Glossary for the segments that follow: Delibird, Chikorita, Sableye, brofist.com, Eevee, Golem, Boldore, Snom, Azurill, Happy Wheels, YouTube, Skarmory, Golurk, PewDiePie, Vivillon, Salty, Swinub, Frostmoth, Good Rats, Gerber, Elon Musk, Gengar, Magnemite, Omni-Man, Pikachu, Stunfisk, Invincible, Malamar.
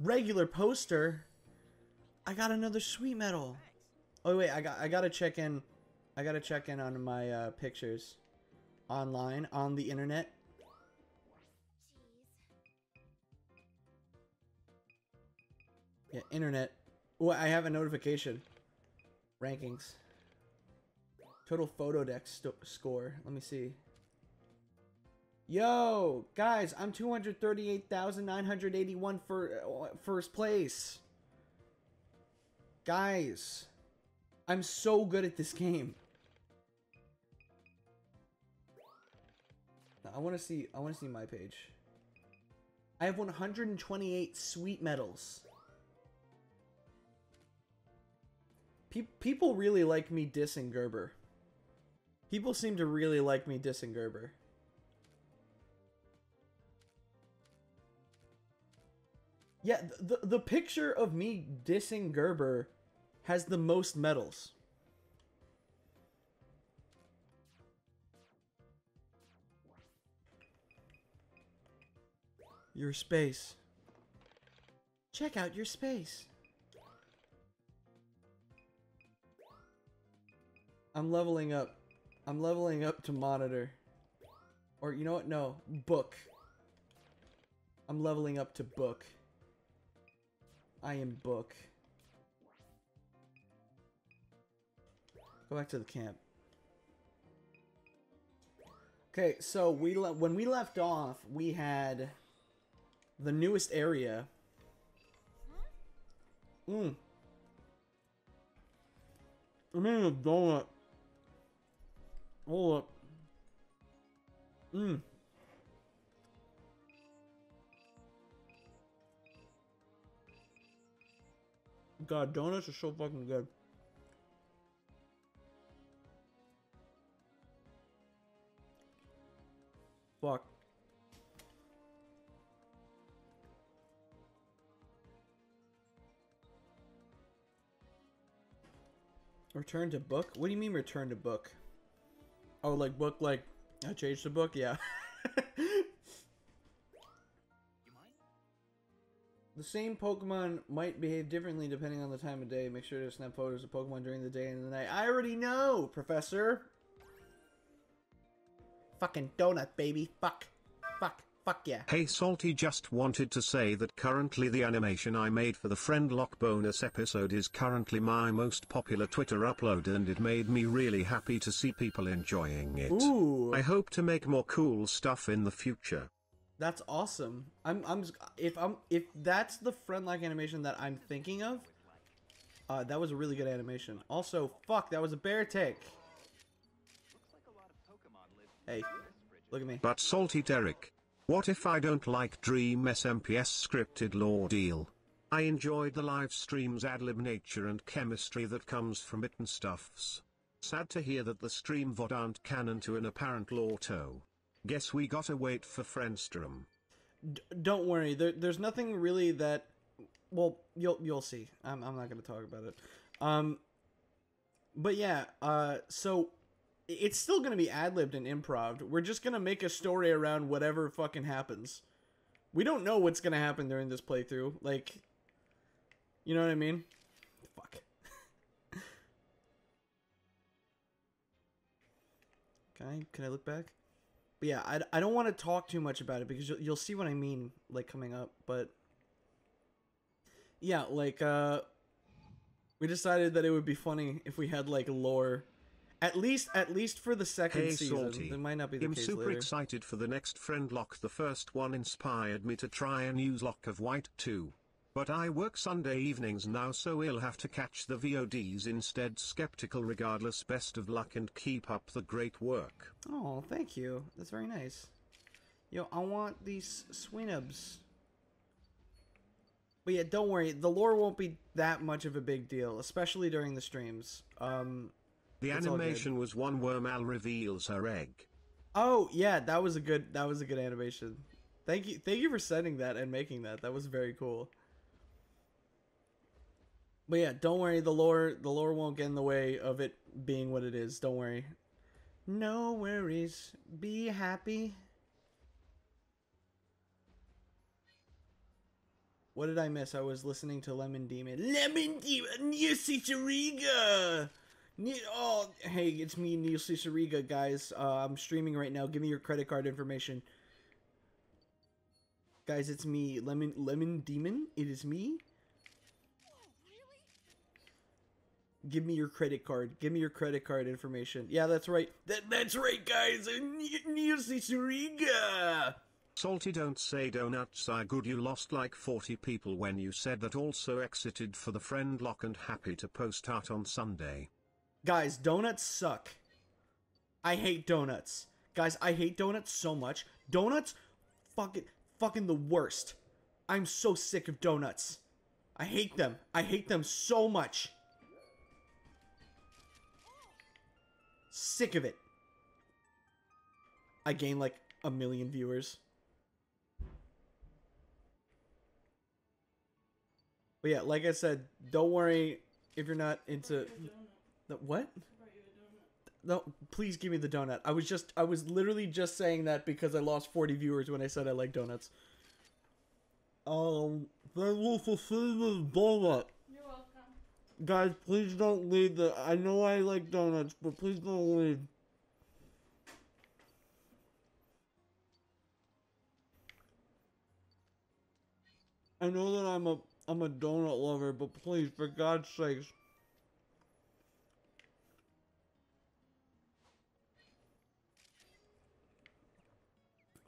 regular poster, I got another sweet medal. Oh wait, I gotta check in. I gotta check in on my pictures online on the internet. Yeah, internet. Oh, I have a notification. Rankings. Total photo dex score. Let me see. Yo, guys, I'm 238,981 for first place. Guys, I'm so good at this game. Now, I want to see my page. I have 128 sweet medals. People really like me dissing Gerber. People seem to really like me dissing Gerber. Yeah, the picture of me dissing Gerber has the most medals. Your space. Check out your space. I'm leveling up. I'm leveling up to monitor. Or you know what? No. Book. I'm leveling up to book. I am book. Go back to the camp. Okay, so when we left off, we had the newest area. Mmm. I'm eating a donut. Hold up. Mmm. God, donuts are so fucking good. Fuck. Return to book? What do you mean return to book? Oh, like book, like I changed the book? Yeah. The same Pokemon might behave differently depending on the time of day. Make sure to snap photos of Pokemon during the day and the night. I already know, Professor! Fucking donut, baby. Fuck. Fuck. Fuck yeah. Hey Salty, just wanted to say that currently the animation I made for the Friend Lock bonus episode is currently my most popular Twitter upload, and it made me really happy to see people enjoying it. Ooh. I hope to make more cool stuff in the future. That's awesome. If that's the Friend Lock animation that I'm thinking of, that was a really good animation. Also, fuck, that was a bear take. Hey, look at me. But Salty Derek, what if I don't like Dream SMPS scripted lore deal? I enjoyed the live stream's ad-lib nature and chemistry that comes from it and stuffs. Sad to hear that the stream VOD aren't canon to an apparent lore toe. Guess we gotta wait for Friendstrom. Don't worry, there's nothing really that... Well, you'll see. I'm not gonna talk about it. But yeah, so... It's still going to be ad-libbed and improv. We're just going to make a story around whatever fucking happens. We don't know what's going to happen during this playthrough. Like, you know what I mean? Fuck. Can I look back? But yeah, I don't want to talk too much about it because you'll see what I mean, like, coming up. But yeah, like, we decided that it would be funny if we had, like, lore... At least for the second season. Salty. That might not be the case later. I'm super excited for the next Friend Lock. The first one inspired me to try and use Lock of White too. But I work Sunday evenings now, so we'll have to catch the VODs instead. Skeptical regardless, best of luck and keep up the great work. Oh, thank you. That's very nice. Yo, I want these Sweenubs. But yeah, don't worry. The lore won't be that much of a big deal, especially during the streams. The animation was one worm Al reveals her egg. Oh yeah, that was a good animation. Thank you for sending that and making that. That was very cool. But yeah, don't worry, the lore won't get in the way of it being what it is. Don't worry. No worries. Be happy. What did I miss? I was listening to Lemon Demon. Lemon Demon! Neil Cicierega! Oh, hey, it's me, Neil Cicierega, guys. I'm streaming right now. Give me your credit card information. Guys, it's me, Lemon Demon. It is me. Oh, really? Give me your credit card. Give me your credit card information. Yeah, that's right. That's right, guys. Neil Cicierega! Salty, don't say donuts are good. You lost like 40 people when you said that. Also exited for the friend lock and happy to post out on Sunday. Guys, donuts suck. I hate donuts. Guys, I hate donuts so much. Donuts, fucking the worst. I'm so sick of donuts. I hate them. I hate them so much. Sick of it. I gained like a million viewers. But yeah, like I said, don't worry if you're not into the what? No, please give me the donut. I was literally just saying that because I lost 40 viewers when I said I like donuts. They will fulfill the donut. You're welcome. Guys, please don't leave the. I know I like donuts, but please don't leave. I know that I'm a donut lover, but please, for God's sakes.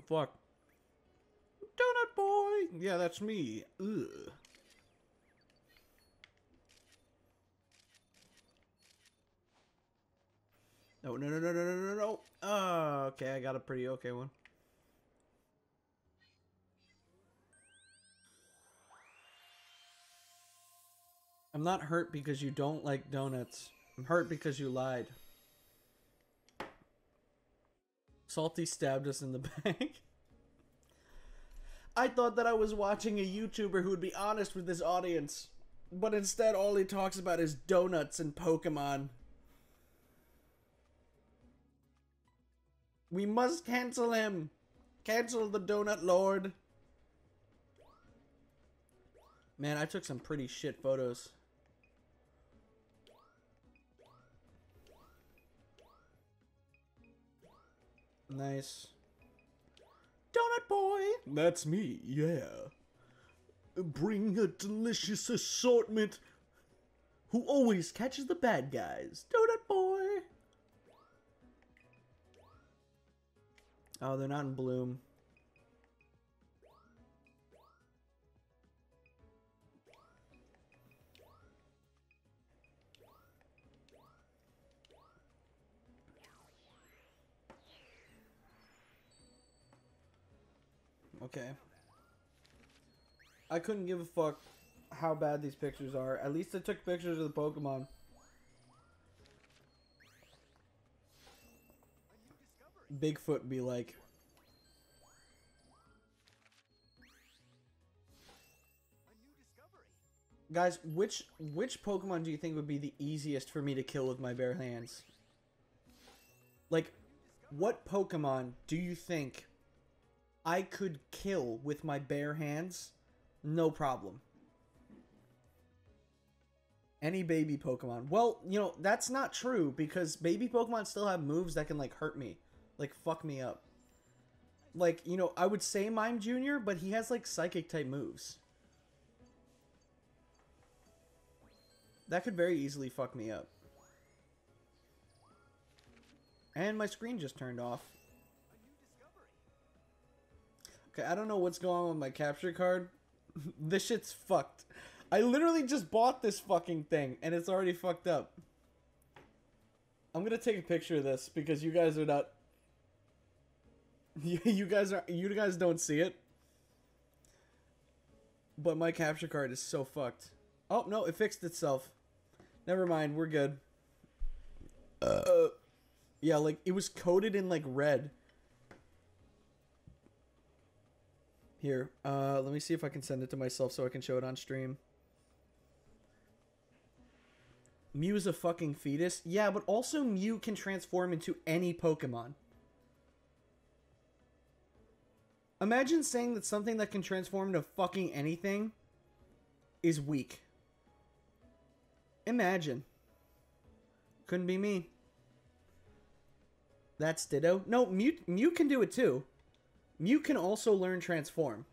Fuck. Donut boy! Yeah, that's me. Ugh. No, no, no, no, no, no, no, no. Oh, okay, I got a pretty okay one. I'm not hurt because you don't like donuts. I'm hurt because you lied. Salty stabbed us in the back. I thought that I was watching a YouTuber who would be honest with his audience. But instead all he talks about is donuts and Pokemon. We must cancel him. Cancel the donut lord. Man, I took some pretty shit photos. Nice. Donut boy! That's me, yeah. Bring a delicious assortment. Who always catches the bad guys. Donut boy! Oh, they're not in bloom. Okay. I couldn't give a fuck how bad these pictures are. At least I took pictures of the Pokemon. Bigfoot be like. Guys, which Pokemon do you think would be the easiest for me to kill with my bare hands? Like, what Pokemon do you think I could kill with my bare hands, no problem. Any baby Pokemon. Well, you know, that's not true, because baby Pokemon still have moves that can, like, hurt me. Like, fuck me up. Like, you know, I would say Mime Jr., but he has, like, Psychic-type moves. That could very easily fuck me up. And my screen just turned off. Okay, I don't know what's going on with my capture card. This shit's fucked. I literally just bought this fucking thing, and it's already fucked up. I'm gonna take a picture of this, because you guys are not... You guys don't see it. But my capture card is so fucked. Oh, no, it fixed itself. Never mind, we're good. Yeah, like, it was coated in, like, red. Here, let me see if I can send it to myself so I can show it on stream. Mew is a fucking fetus. Yeah, but also Mew can transform into any Pokemon. Imagine saying that something that can transform into fucking anything is weak. Imagine. Couldn't be me. That's Ditto. No, Mew can do it too. Mew can also learn Transform.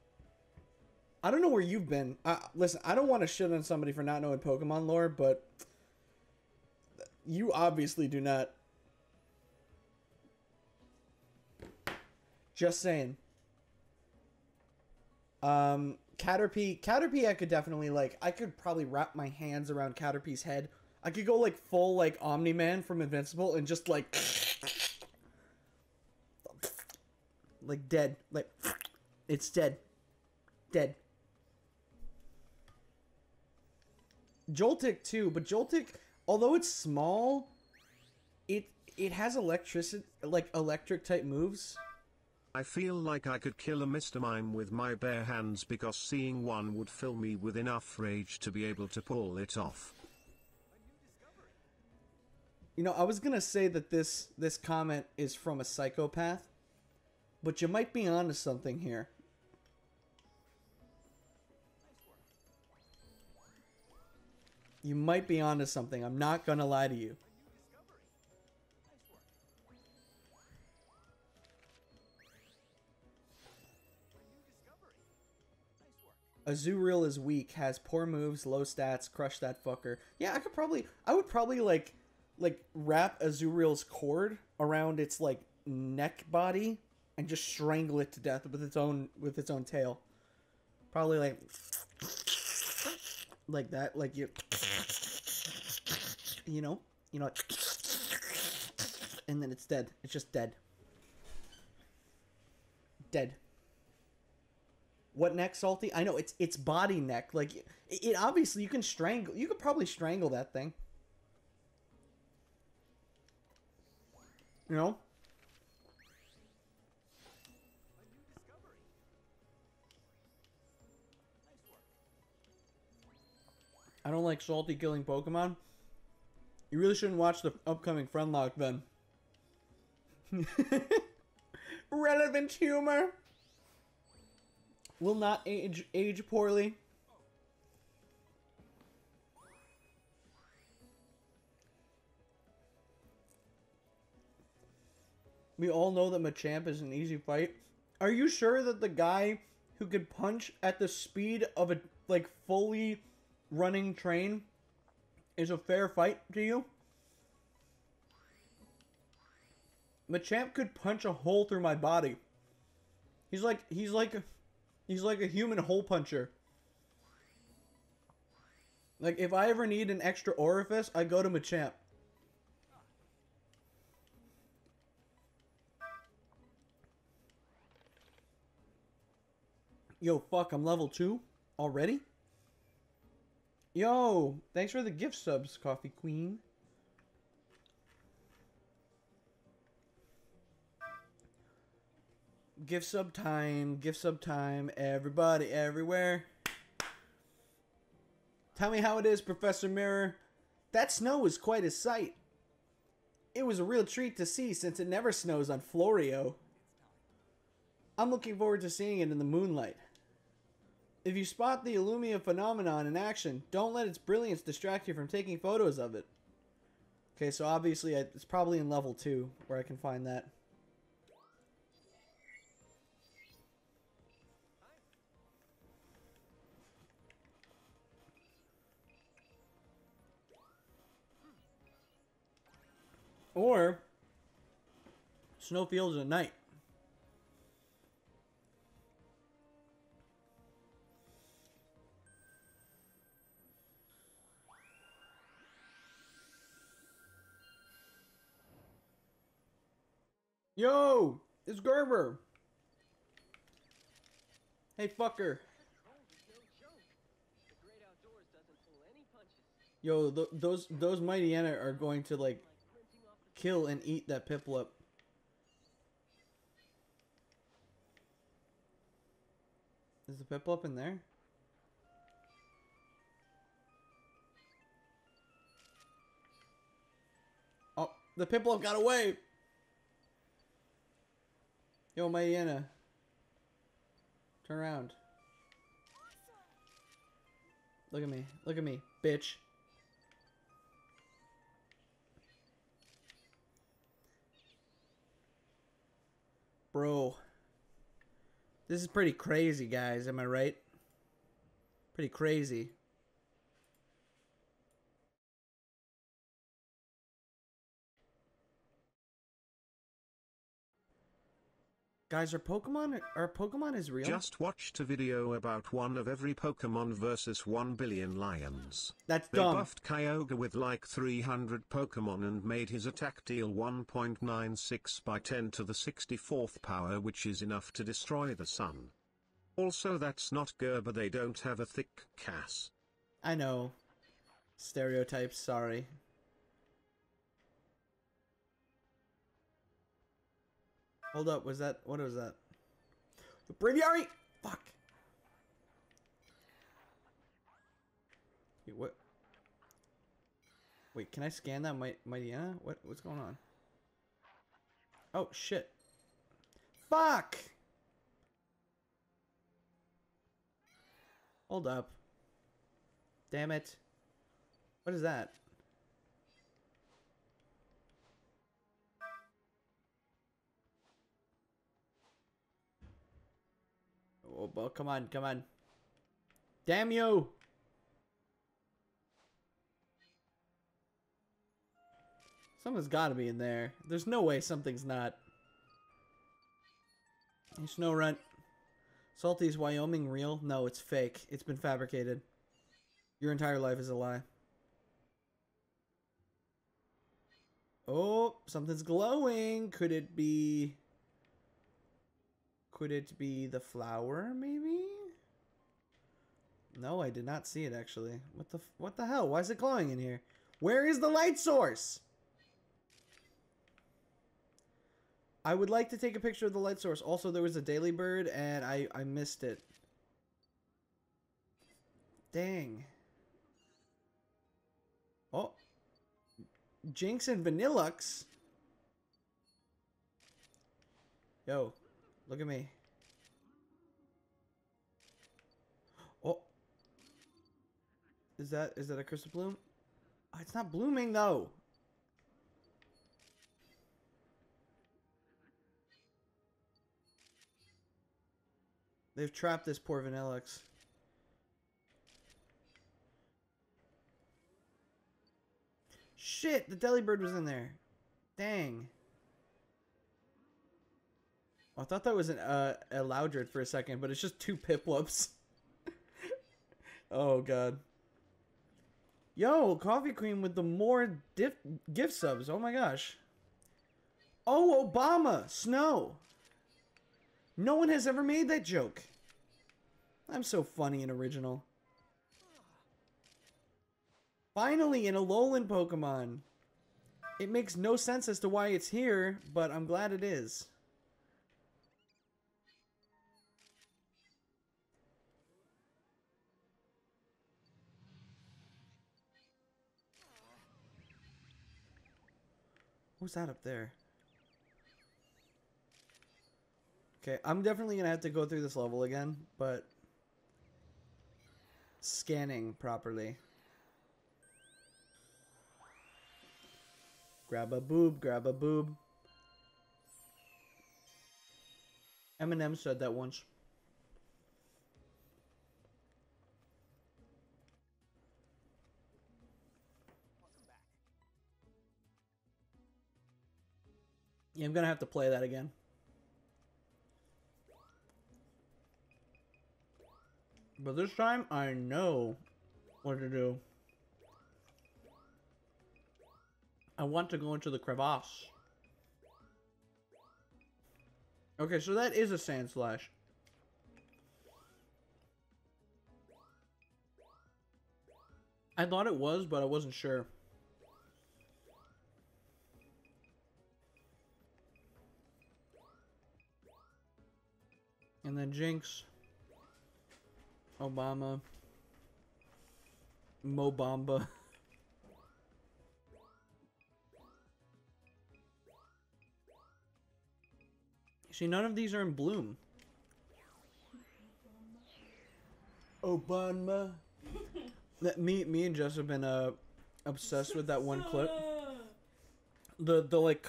I don't know where you've been. Listen, I don't want to shit on somebody for not knowing Pokemon lore, but you obviously do not. Just saying. Caterpie I could definitely, like, I could probably wrap my hands around Caterpie's head. I could go, like, full, like, Omni-Man from Invincible and just, like, like, dead. Like, it's dead. Dead. Joltik, too. But Joltik, although it's small, it has electricity, like, electric-type moves. I feel like I could kill a Mr. Mime with my bare hands because seeing one would fill me with enough rage to be able to pull it off. You know, I was gonna say that this comment is from a psychopath, but you might be onto something here. You might be onto something. I'm not gonna lie to you. Azurill is weak, has poor moves, low stats, crush that fucker. Yeah, I would probably like wrap Azurill's cord around its like neck body and just strangle it to death with its own tail. Probably like that, like you know, and then it's dead. It's just dead. Dead. What neck, Salty? I know, it's body neck. Like, it obviously, you could probably strangle that thing. You know? I don't like Salty killing Pokemon. You really shouldn't watch the upcoming Friendlock, then. Relevant humor! Will not age poorly. We all know that Machamp is an easy fight. Are you sure that the guy who could punch at the speed of a, like, fully running train is a fair fight to you? Machamp could punch a hole through my body. He's like a human hole puncher. Like, if I ever need an extra orifice, I go to Machamp. Yo, fuck, I'm level 2 already? Yo, thanks for the gift subs, Coffee Queen. Gift sub time, everybody, everywhere. Tell me how it is, Professor Mirror. That snow was quite a sight. It was a real treat to see since it never snows on Florio. I'm looking forward to seeing it in the moonlight. If you spot the Illumia phenomenon in action, don't let its brilliance distract you from taking photos of it. Okay, so obviously it's probably in level 2 where I can find that. Or snowfields at night. Yo, it's Gerber. Hey, fucker. Yo, those Mightyena are going to, like, kill and eat that Piplup. Is the Piplup in there? Oh, the Piplup got away! Yo, Mightyena. Turn around. Look at me, bitch. Bro, this is pretty crazy, guys. Am I right? Pretty crazy. Guys, our Pokemon is real. Just watched a video about one of every Pokemon versus 1 billion lions. That's dumb. They buffed Kyogre with like 300 Pokemon and made his attack deal 1.96 by 10 to the 64th power, which is enough to destroy the sun. Also, that's not Gerber. They don't have a thick cass. I know. Stereotypes, sorry. Hold up, was that, what was that? The Braviary! Fuck! Wait, what? Wait, can I scan that Mightyena? What's going on? Oh, shit. Fuck! Hold up. Damn it. What is that? Oh, well, come on, come on. Damn you! Something's gotta be in there. There's no way something's not. And Snow Runt. Salty, is Wyoming real? No, it's fake. It's been fabricated. Your entire life is a lie. Oh, something's glowing. Could it be... could it be the flower, maybe? No, I did not see it, actually. What the hell? Why is it glowing in here? Where is the light source? I would like to take a picture of the light source. Also, there was a Delibird, and I missed it. Dang. Oh. Jinx and Vanillux. Yo. Look at me. Oh. Is that a crystal bloom? Oh, it's not blooming though. They've trapped this poor Vanillux. Shit, the Delibird was in there. Dang. I thought that was an Eloudred for a second, but it's just two Piplups. Oh, God. Yo, Coffee Cream with the more gift subs. Oh, my gosh. Oh, Obama! Snow! No one has ever made that joke. I'm so funny and original. Finally, an Alolan Pokemon. It makes no sense as to why it's here, but I'm glad it is. Who's that up there? Okay, I'm definitely gonna have to go through this level again, but scanning properly. Grab a boob, grab a boob. Eminem said that once. Yeah, I'm gonna have to play that again. But this time, I know what to do. I want to go into the crevasse. Okay, so that is a sand slash. I thought it was, but I wasn't sure. And then Jinx, Obama, Mobamba. See, none of these are in bloom. Obama. Me and Jess have been obsessed with that one clip. The like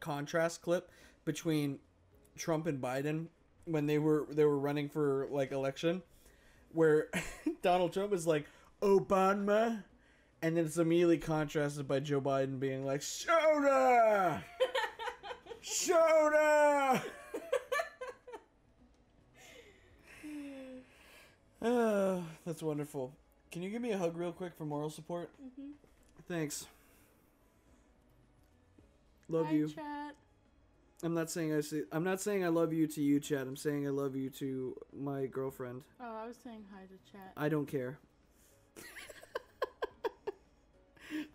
contrast clip between Trump and Biden when they were running for like election, where Donald Trump is like Obama, and then it's immediately contrasted by Joe Biden being like soda, soda. That's wonderful. Can you give me a hug real quick for moral support? Mm-hmm. Thanks. Love you. Chat. I'm not saying I love you to you, chat. I'm saying I love you to my girlfriend. Oh, I was saying hi to chat. I don't care.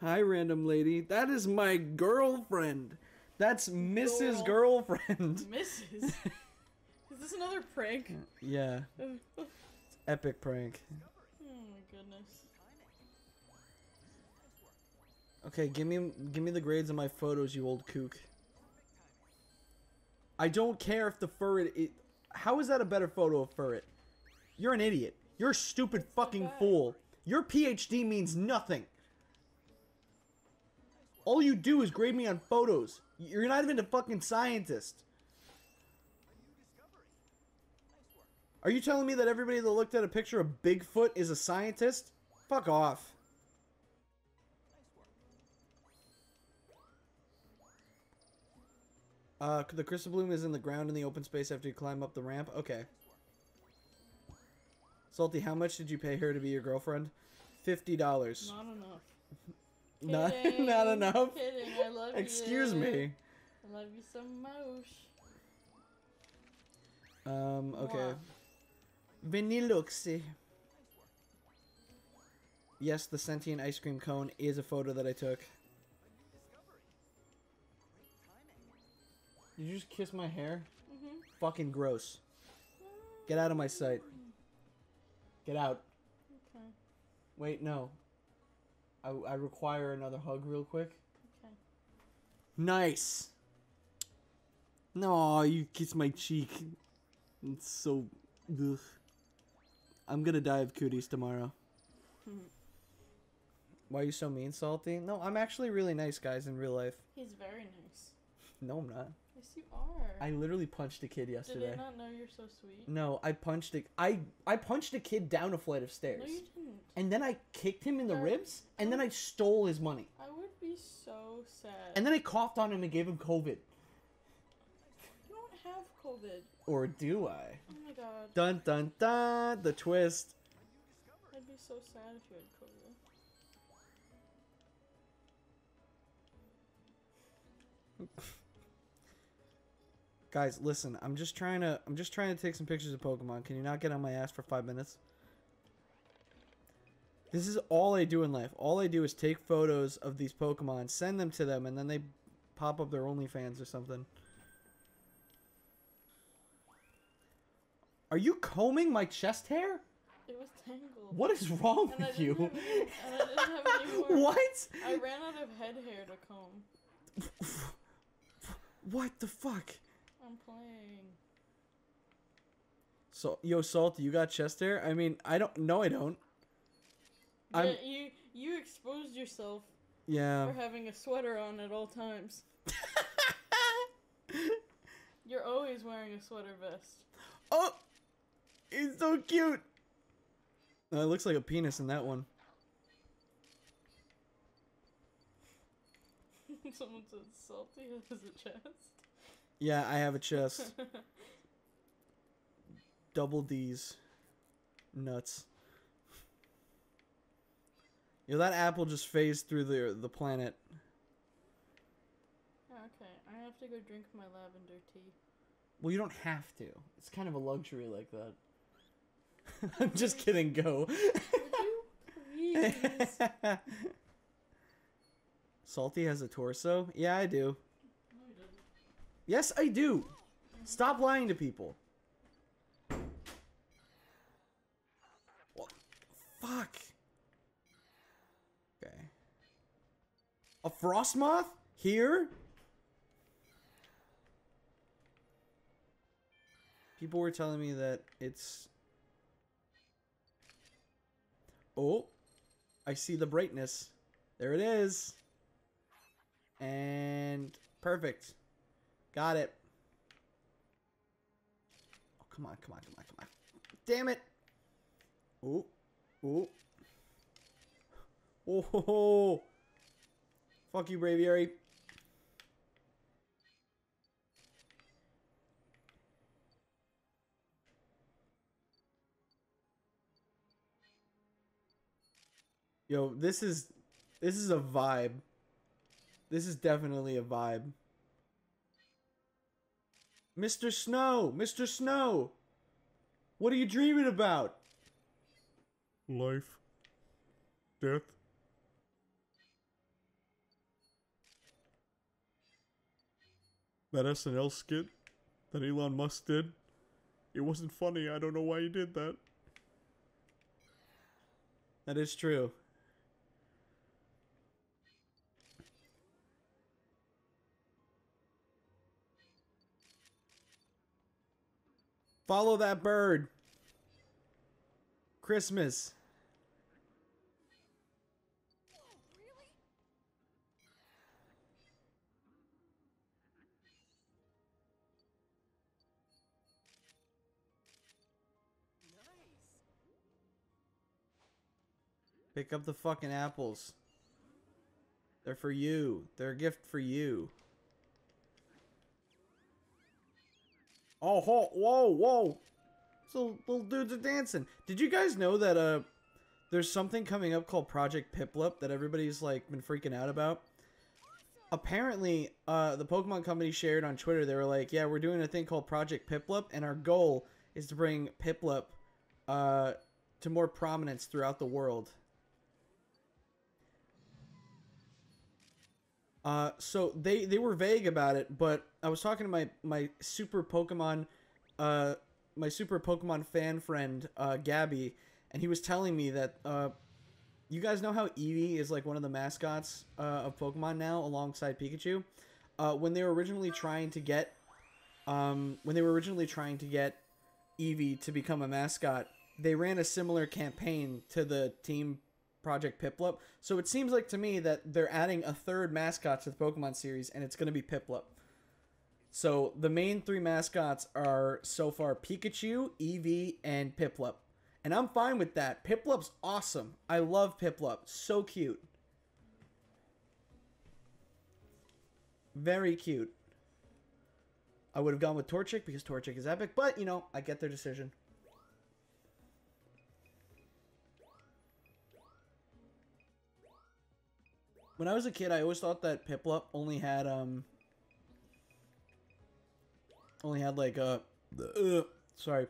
Hi, random lady. That is my girlfriend. That's Mrs. Girlfriend. Mrs. Is this another prank? Yeah. It's epic prank. Oh my goodness. Okay, give me the grades on my photos, you old kook. I don't care if the Furret is... How is that a better photo of Furret? You're an idiot. You're a stupid fucking fool. Your PhD means nothing. All you do is grade me on photos. You're not even a fucking scientist. Are you telling me that everybody that looked at a picture of Bigfoot is a scientist? Fuck off. The crystal bloom is in the ground in the open space after you climb up the ramp. Okay. Salty, how much did you pay her to be your girlfriend? $50. Not enough. Not enough? Kidding, I love you. Excuse me. I love you so much. Okay. Vanillux. Yes, the sentient ice cream cone is a photo that I took. Did you just kiss my hair? Mm-hmm. Fucking gross. Get out of my sight. Get out. Okay. Wait, no. I require another hug real quick. Okay. Nice! No, you kissed my cheek. It's so... Ugh. I'm gonna die of cooties tomorrow. Why are you so mean, Salty? No, I'm actually really nice, guys, in real life. He's very nice. No, I'm not. Yes, you are. I literally punched a kid yesterday. Did I not know you're so sweet? No, I punched a... I punched a kid down a flight of stairs. No, you didn't. And then I kicked him in the ribs, and then I stole his money. I would be so sad. And then I coughed on him and gave him COVID. You don't have COVID. Or do I? Oh my god. Dun dun dun, the twist. I'd be so sad if you had COVID. Guys, listen, I'm just trying to take some pictures of Pokemon. Can you not get on my ass for 5 minutes? This is all I do in life. All I do is take photos of these Pokemon, send them to them, and then they pop up their OnlyFans or something. Are you combing my chest hair? It was tangled. What is wrong with you? And I didn't have any more. What? I ran out of head hair to comb. What the fuck? I'm playing. So, yo, Salty, you got chest hair? I mean, I don't. No, I don't. Yeah, you exposed yourself. Yeah. For having a sweater on at all times. You're always wearing a sweater vest. Oh, it's so cute. It looks like a penis in that one. Someone said Salty has a chest. Yeah, I have a chest. Double D's. Nuts. Yo, that apple just phased through the planet. Okay, I have to go drink my lavender tea. Well, you don't have to. It's kind of a luxury like that. I'm just kidding, go. Would you please? Salty has a torso? Yeah, I do. No, you didn't. Yes, I do! Stop lying to people. What? Fuck. Okay. A Frostmoth? Here? People were telling me that it's... Oh. I see the brightness. There it is. And perfect. Got it. Oh, come on, come on, come on, come on. Damn it. Ooh. Ooh. Oh, ho, ho. Fuck you, Braviary. Yo, this is a vibe. This is definitely a vibe. Mr. Snow! Mr. Snow! What are you dreaming about? Life. Death. That SNL skit that Elon Musk did. It wasn't funny. I don't know why he did that. That is true. Follow that bird. Christmas. Oh, really? Nice. Pick up the fucking apples. They're for you. They're a gift for you. Oh, whoa, whoa! So little dudes are dancing. Did you guys know that there's something coming up called Project Piplup that everybody's like been freaking out about? Apparently, the Pokemon company shared on Twitter. They were like, "Yeah, we're doing a thing called Project Piplup, and our goal is to bring Piplup to more prominence throughout the world." So they were vague about it, but I was talking to my super Pokemon, fan friend, Gabby, and he was telling me that, you guys know how Eevee is like one of the mascots, of Pokemon now alongside Pikachu. When they were originally trying to get, Eevee to become a mascot, they ran a similar campaign to the team Project Piplup. So it seems like to me that they're adding a third mascot to the Pokemon series, and it's going to be Piplup. So the main three mascots are so far Pikachu, Eevee, and Piplup. And I'm fine with that. Piplup's awesome. I love Piplup. So cute. Very cute. I would have gone with Torchic because Torchic is epic, but you know, I get their decision. When I was a kid, I always thought that Piplup only had like a... sorry.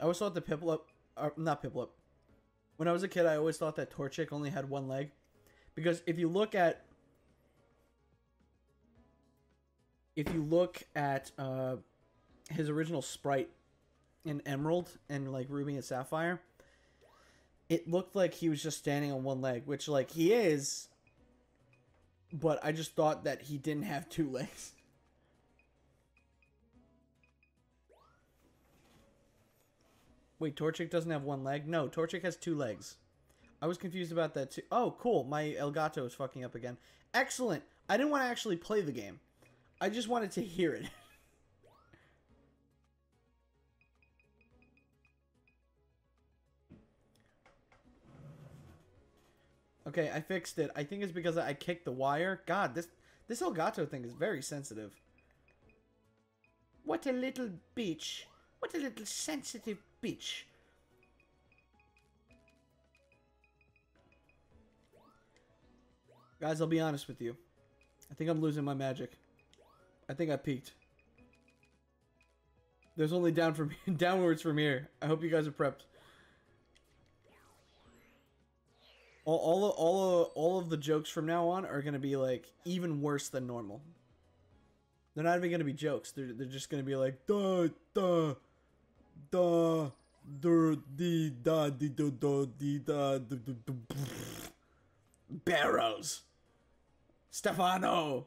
I always thought that Piplup... not Piplup. When I was a kid, I always thought that Torchic only had one leg. Because if you look at... his original sprite in Emerald and like Ruby and Sapphire, it looked like he was just standing on one leg, which like he is... But I just thought that he didn't have two legs. Wait, Torchic doesn't have one leg? No, Torchic has two legs. I was confused about that too. Oh, cool. My Elgato is fucking up again. Excellent. I didn't want to actually play the game. I just wanted to hear it. Okay, I fixed it. I think it's because I kicked the wire. God, this Elgato thing is very sensitive. What a little bitch. What a little sensitive bitch. Guys, I'll be honest with you. I think I'm losing my magic. I think I peaked. There's only downwards from here. I hope you guys are prepped. All of the jokes from now on are gonna be like even worse than normal. They're not even gonna be jokes. They're just gonna be like Barrows, Stefano.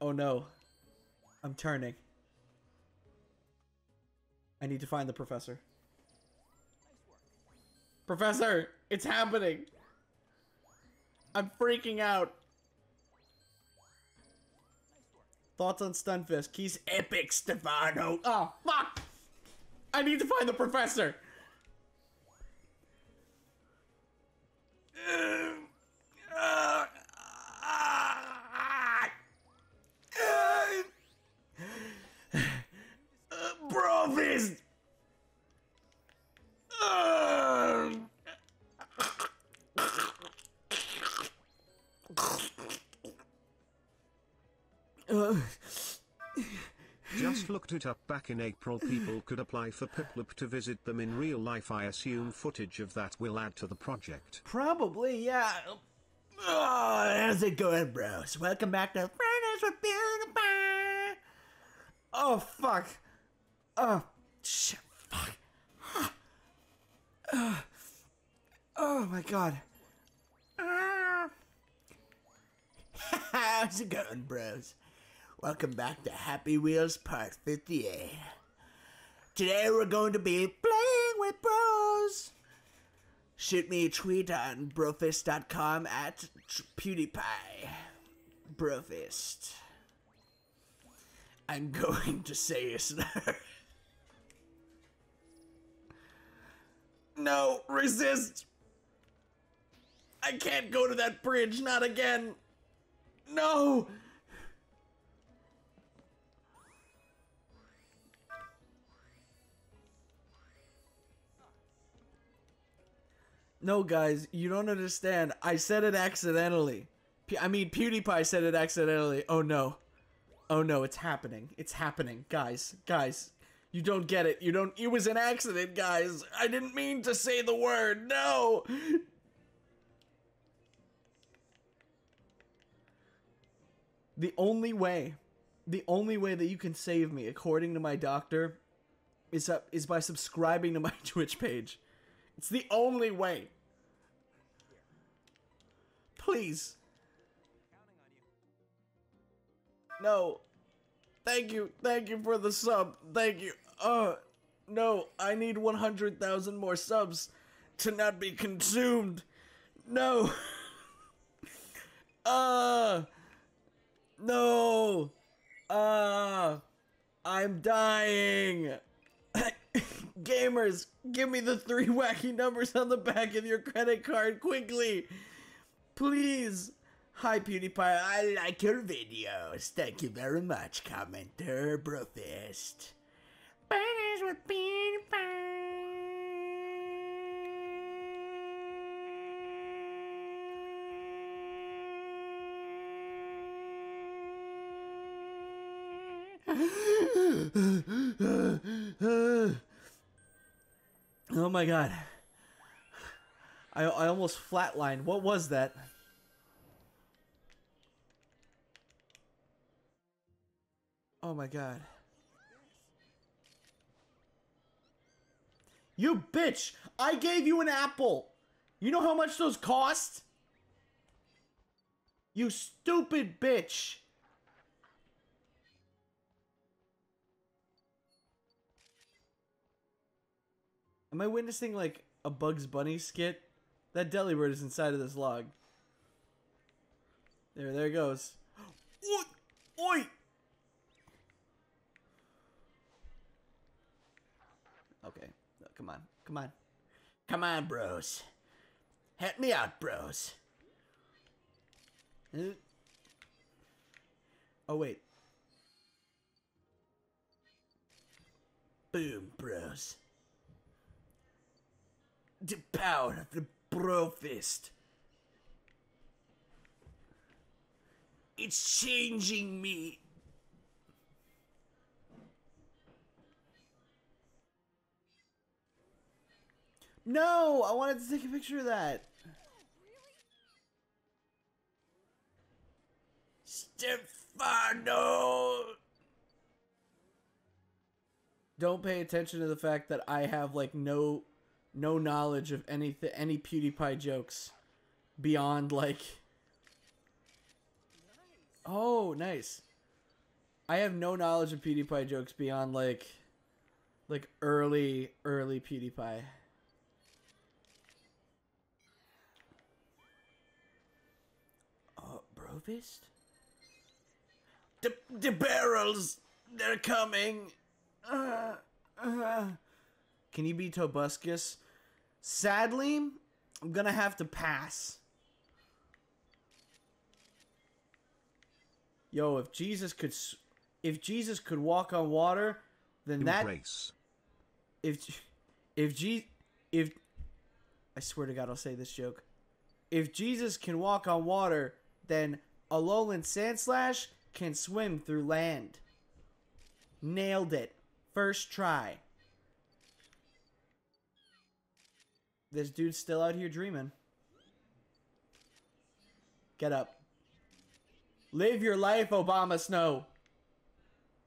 Oh no, I'm turning. I need to find the professor. Professor, it's happening. I'm freaking out. Thoughts on Stunfisk? He's epic, Stefano. Oh, fuck! I need to find the professor. Brofist. Just looked it up. Back in April, people could apply for Piplup to visit them in real life. I assume footage of that will add to the project. Probably, yeah. Oh, how's it going, bros? Welcome back to Fridays with PewDiePie. Oh, fuck. Oh, shit. Fuck. Oh, my God. How's it going, bros? Welcome back to Happy Wheels Part 58. Today we're going to be playing with bros. Shoot me a tweet on brofist.com at PewDiePie. Brofist. I'm going to say a slur. No, resist. I can't go to that bridge, not again. No. No, guys, you don't understand. I said it accidentally. I mean, PewDiePie said it accidentally. Oh, no. Oh, no, it's happening. It's happening. Guys, guys, you don't get it. You don't... It was an accident, guys. I didn't mean to say the word. No! The only way that you can save me, according to my doctor, is by subscribing to my Twitch page. It's the only way. Please. No. Thank you. Thank you for the sub. Thank you. No. I need 100,000 more subs to not be consumed. No. No. I'm dying. Gamers, give me the 3 wacky numbers on the back of your credit card quickly. Please. Hi, PewDiePie. I like your videos. Thank you very much, commenter Brofist. Buddies with PewDiePie. Oh my God. I almost flatlined. What was that? Oh my God. You bitch! I gave you an apple! You know how much those cost? You stupid bitch! Am I witnessing, like, a Bugs Bunny skit? That Delibird is inside of this log. There it goes. Oi! Oi! Okay, no, come on, come on. Come on, bros. Help me out, bros. Oh, wait. Boom, bros. The power of the bro fist. It's changing me. No, I wanted to take a picture of that. Oh, really? Stefano. Don't pay attention to the fact that I have like no knowledge of any PewDiePie jokes beyond like... Nice. Oh, nice. I have no knowledge of PewDiePie jokes beyond like early PewDiePie. harvest? The barrels! They're coming! Can you be Tobuscus? Sadly, I'm gonna have to pass. Yo, if Jesus could walk on water, then Embrace. That if I swear to God I'll say this joke. If Jesus can walk on water, then a lowland sandslash can swim through land. Nailed it. First try. This dude's still out here dreaming. Get up. Live your life, Obama Snow.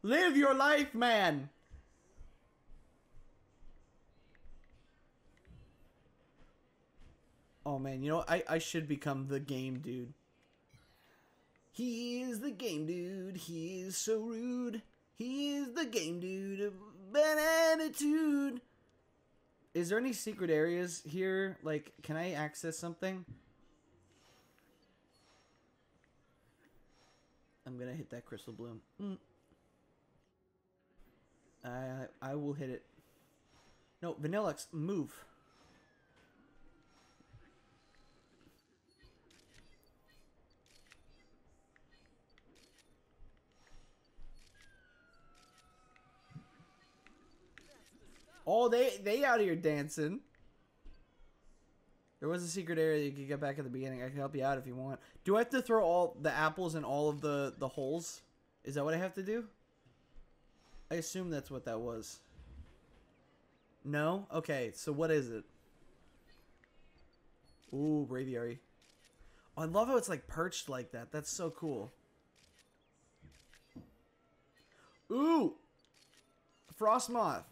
Live your life, man. Oh, man. You know, I should become the game dude. He is the game dude. He is so rude. He is the game dude of bad attitude. Is there any secret areas here? Like, can I access something? I'm gonna hit that crystal bloom. I will hit it. No, Vanillux, move. Oh, they out here dancing. There was a secret area you could get back at the beginning. I can help you out if you want. Do I have to throw all the apples in all of the holes? Is that what I have to do? I assume that's what that was. No? Okay, so what is it? Ooh, Braviary. Oh, I love how it's like perched like that. That's so cool. Ooh! Frostmoth.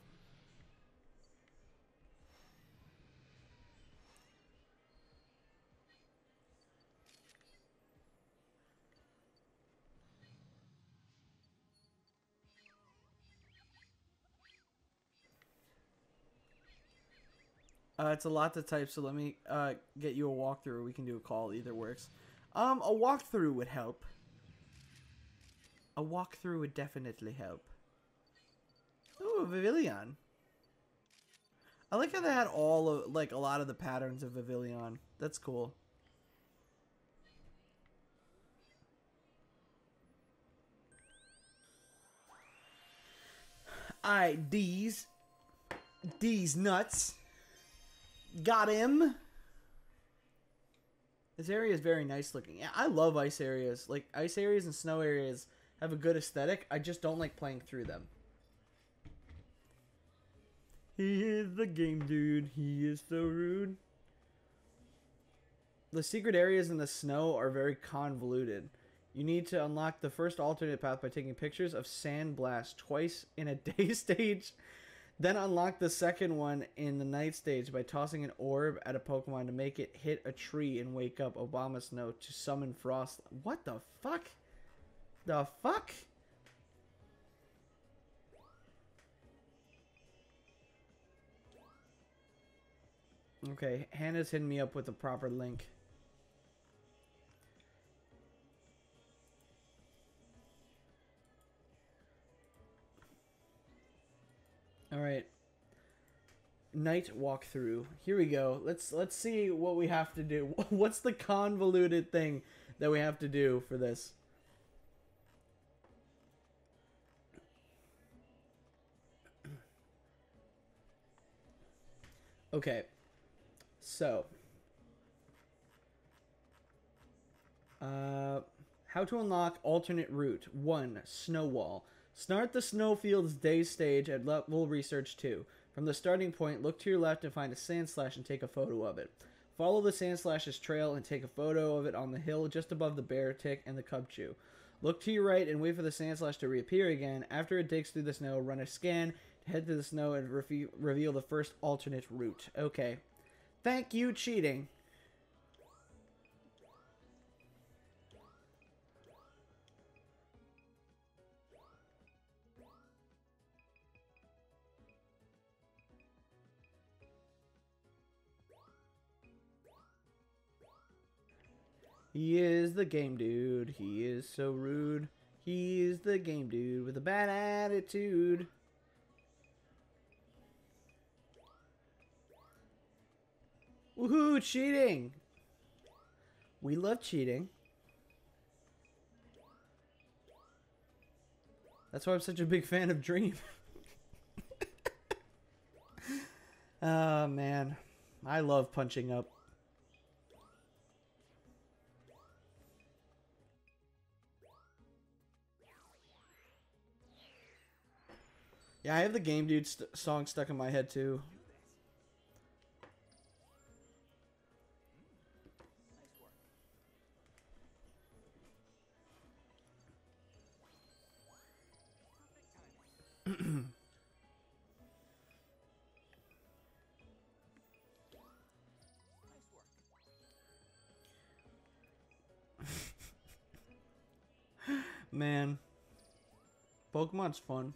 It's a lot to type, so let me get you a walkthrough, or we can do a call. Either works. A walkthrough would help. A walkthrough would definitely help. Ooh, a Vivillon. I like how they had all of, like, a lot of the patterns of Vivillon. That's cool. Alright, these nuts. Got him. This area is very nice looking. Yeah, I love ice areas. Like, ice areas and snow areas have a good aesthetic. I just don't like playing through them. He is the game dude. He is so rude. The secret areas in the snow are very convoluted. You need to unlock the first alternate path by taking pictures of Sandblast twice in a day stage. Then unlock the second one in the night stage by tossing an orb at a Pokemon to make it hit a tree and wake up Obama Snow to summon Frostlass. What the fuck? The fuck? Okay, Hannah's hitting me up with the proper link. Alright. Night walkthrough. Here we go. Let's see what we have to do. What's the convoluted thing that we have to do for this? Okay. So. How to unlock alternate route. 1. Snowwall. Start the Snowfield's day stage at level research 2. From the starting point, look to your left and find a sandslash and take a photo of it. Follow the sandslash's trail and take a photo of it on the hill just above the bear tick and the cub chew. Look to your right and wait for the sandslash to reappear again. After it digs through the snow, run a scan to head to the snow and reveal the first alternate route. Okay. Thank you, cheating. He is the game dude. He is so rude. He is the game dude with a bad attitude. Woohoo! Cheating! We love cheating. That's why I'm such a big fan of Dream. Oh, man. I love punching up. Yeah, I have the Game Dude song stuck in my head, too. Man, Pokemon's fun.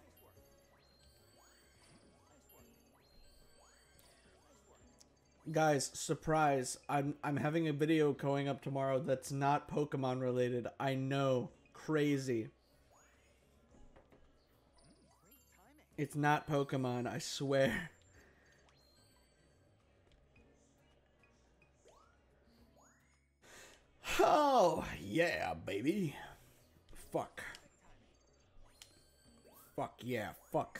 Guys, surprise, I'm having a video going up tomorrow that's not Pokemon related. I know, crazy. It's not Pokemon, I swear. Oh, yeah, baby. Fuck. Fuck yeah, fuck.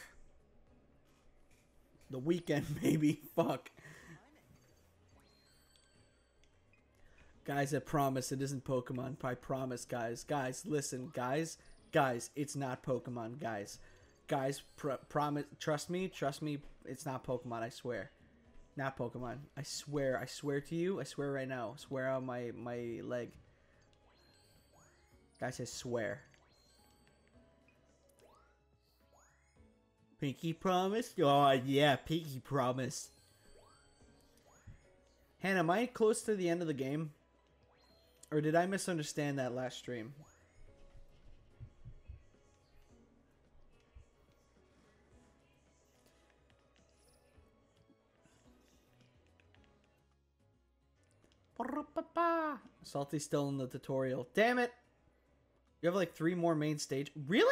The weekend, baby, fuck. Guys, I promise it isn't Pokemon. I promise, guys. Guys, listen, guys. Guys, it's not Pokemon, guys. Guys, promise. Trust me, it's not Pokemon, I swear. Not Pokemon. I swear to you, I swear right now. I swear on my leg. Guys, I swear. Pinky promise? Oh, yeah, Pinky promise. Hannah, am I close to the end of the game? Or did I misunderstand that last stream? Salty's still in the tutorial. Damn it! You have like 3 more main stage. Really?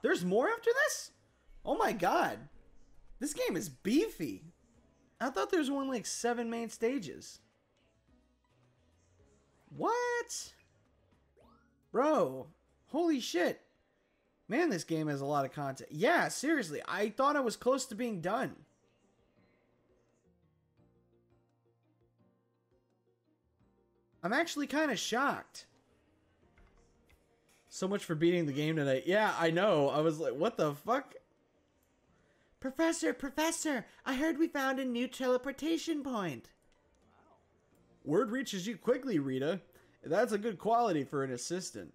There's more after this? Oh my god. This game is beefy. I thought there was only like 7 main stages. What? Bro. Holy shit. Man, this game has a lot of content. Yeah, seriously. I thought I was close to being done. I'm actually kind of shocked. So much for beating the game tonight. Yeah, I know. I was like, what the fuck? Professor, Professor, I heard we found a new teleportation point. Word reaches you quickly, Rita. That's a good quality for an assistant.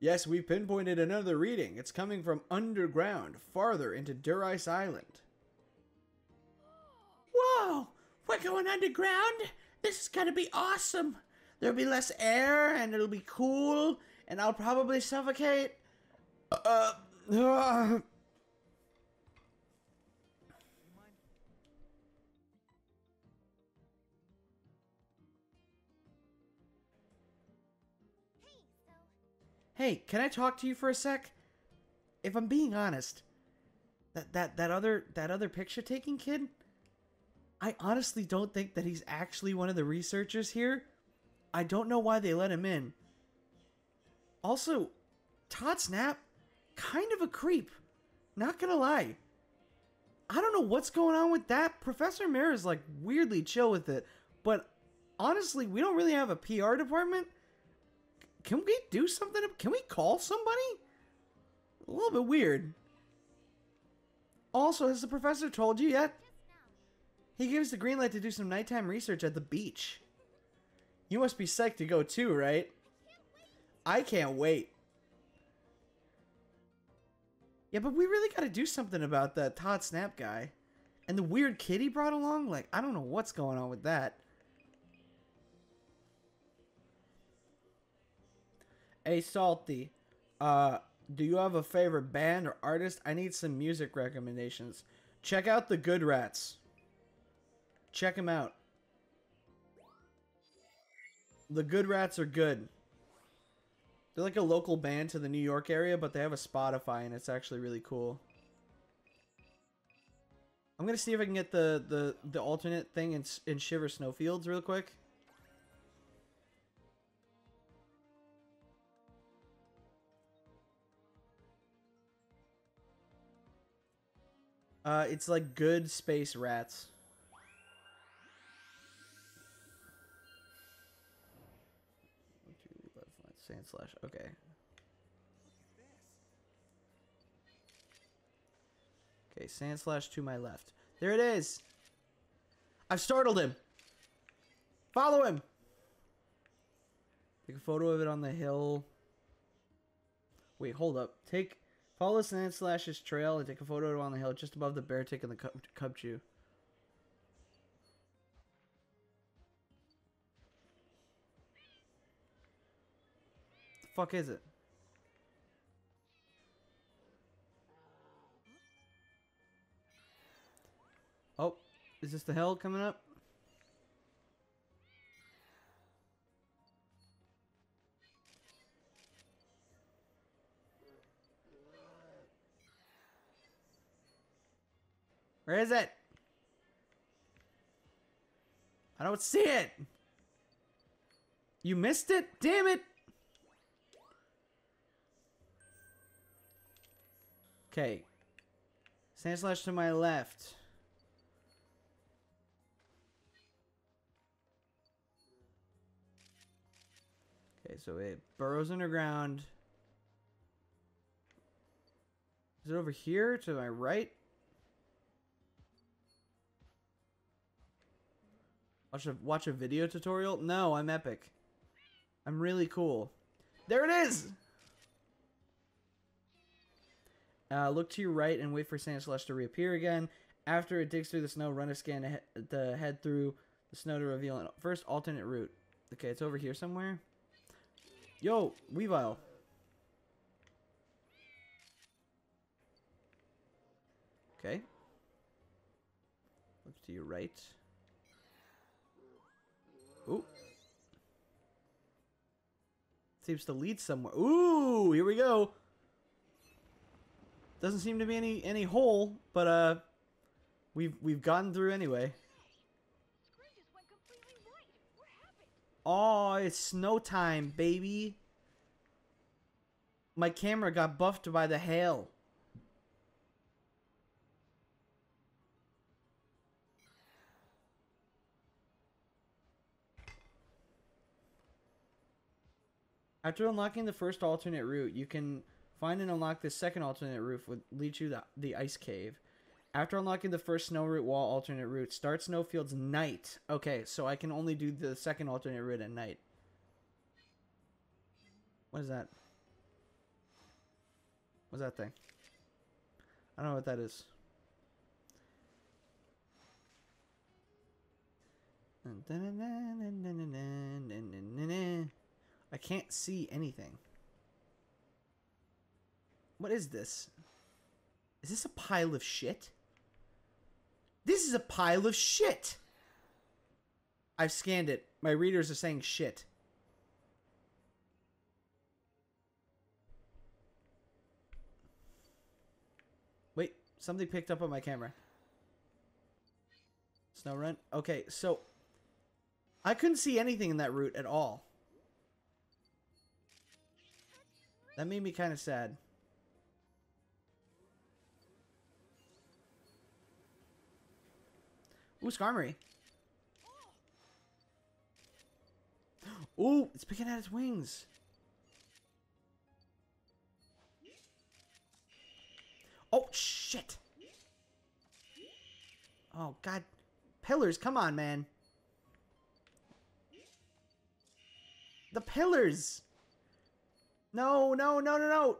Yes, we pinpointed another reading. It's coming from underground, farther into Durice Island. Whoa! We're going underground? This is gonna be awesome! There'll be less air, and it'll be cool. And I'll probably suffocate. Hey, can I talk to you for a sec? If I'm being honest, that other picture taking kid, I honestly don't think that he's actually one of the researchers here. I don't know why they let him in. Also, Todsnap, kind of a creep. Not gonna lie. I don't know what's going on with that. Professor Mare is like weirdly chill with it. But honestly, we don't really have a PR department. Can we do something? Can we call somebody? A little bit weird. Also, has the professor told you yet? He gave us the green light to do some nighttime research at the beach. You must be psyched to go too, right? I can't wait. Yeah, but we really gotta do something about that Todsnap guy. And the weird kid he brought along? Like, I don't know what's going on with that. Hey, Salty. Do you have a favorite band or artist? I need some music recommendations. Check out the Good Rats. Check them out. The Good Rats are good. They're like a local band to the New York area, but they have a Spotify, and it's actually really cool. I'm gonna see if I can get the alternate thing in Shiver Snowfields real quick. It's like good space rats. / okay. Okay, Sandslash to my left. There it is. I've startled him. Follow him. Take a photo of it on the hill. Wait, hold up. Follow Sandslash's trail and take a photo of it on the hill just above the bear tick and the cub chew. Fuck is it? Oh, is this the hill coming up? Where is it? I don't see it. You missed it? Damn it. Okay, Sandslash to my left. Okay, so it burrows underground. Is it over here to my right? Watch a video tutorial? No, I'm epic. I'm really cool. There it is! Look to your right and wait for Sandslash to reappear again. After it digs through the snow, run a scan to head through the snow to reveal an first alternate route. Okay, it's over here somewhere. Yo, Weavile. Okay. Look to your right. Ooh. Seems to lead somewhere. Ooh, here we go. Doesn't seem to be any hole, but we've gotten through anyway. Oh, it's snow time, baby. My camera got buffed by the hail. After unlocking the first alternate route, you can find and unlock the second alternate route, would lead you to the ice cave. After unlocking the first snow route wall alternate route, start Snowfield's night. Okay, so I can only do the second alternate route at night. What is that? What's that thing? I don't know what that is. I can't see anything. What is this? Is this a pile of shit? This is a pile of shit! I've scanned it. My readers are saying shit. Wait, something picked up on my camera. Snow run? Okay, so I couldn't see anything in that route at all. That made me kind of sad. Ooh, Skarmory. Ooh, it's picking out its wings. Oh, shit. Oh, God. Pillars, come on, man. The pillars. No, no, no, no, no.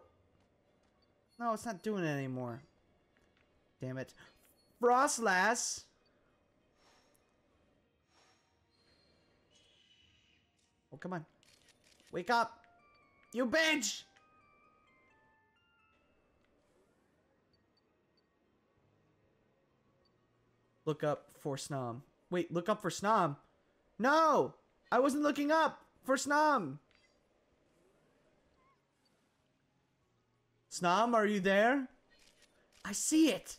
No, it's not doing it anymore. Damn it. Frostlass. Oh, come on. Wake up! You bitch! Look up for Snom. Wait, look up for Snom. No! I wasn't looking up! for Snom! Snom, are you there? I see it!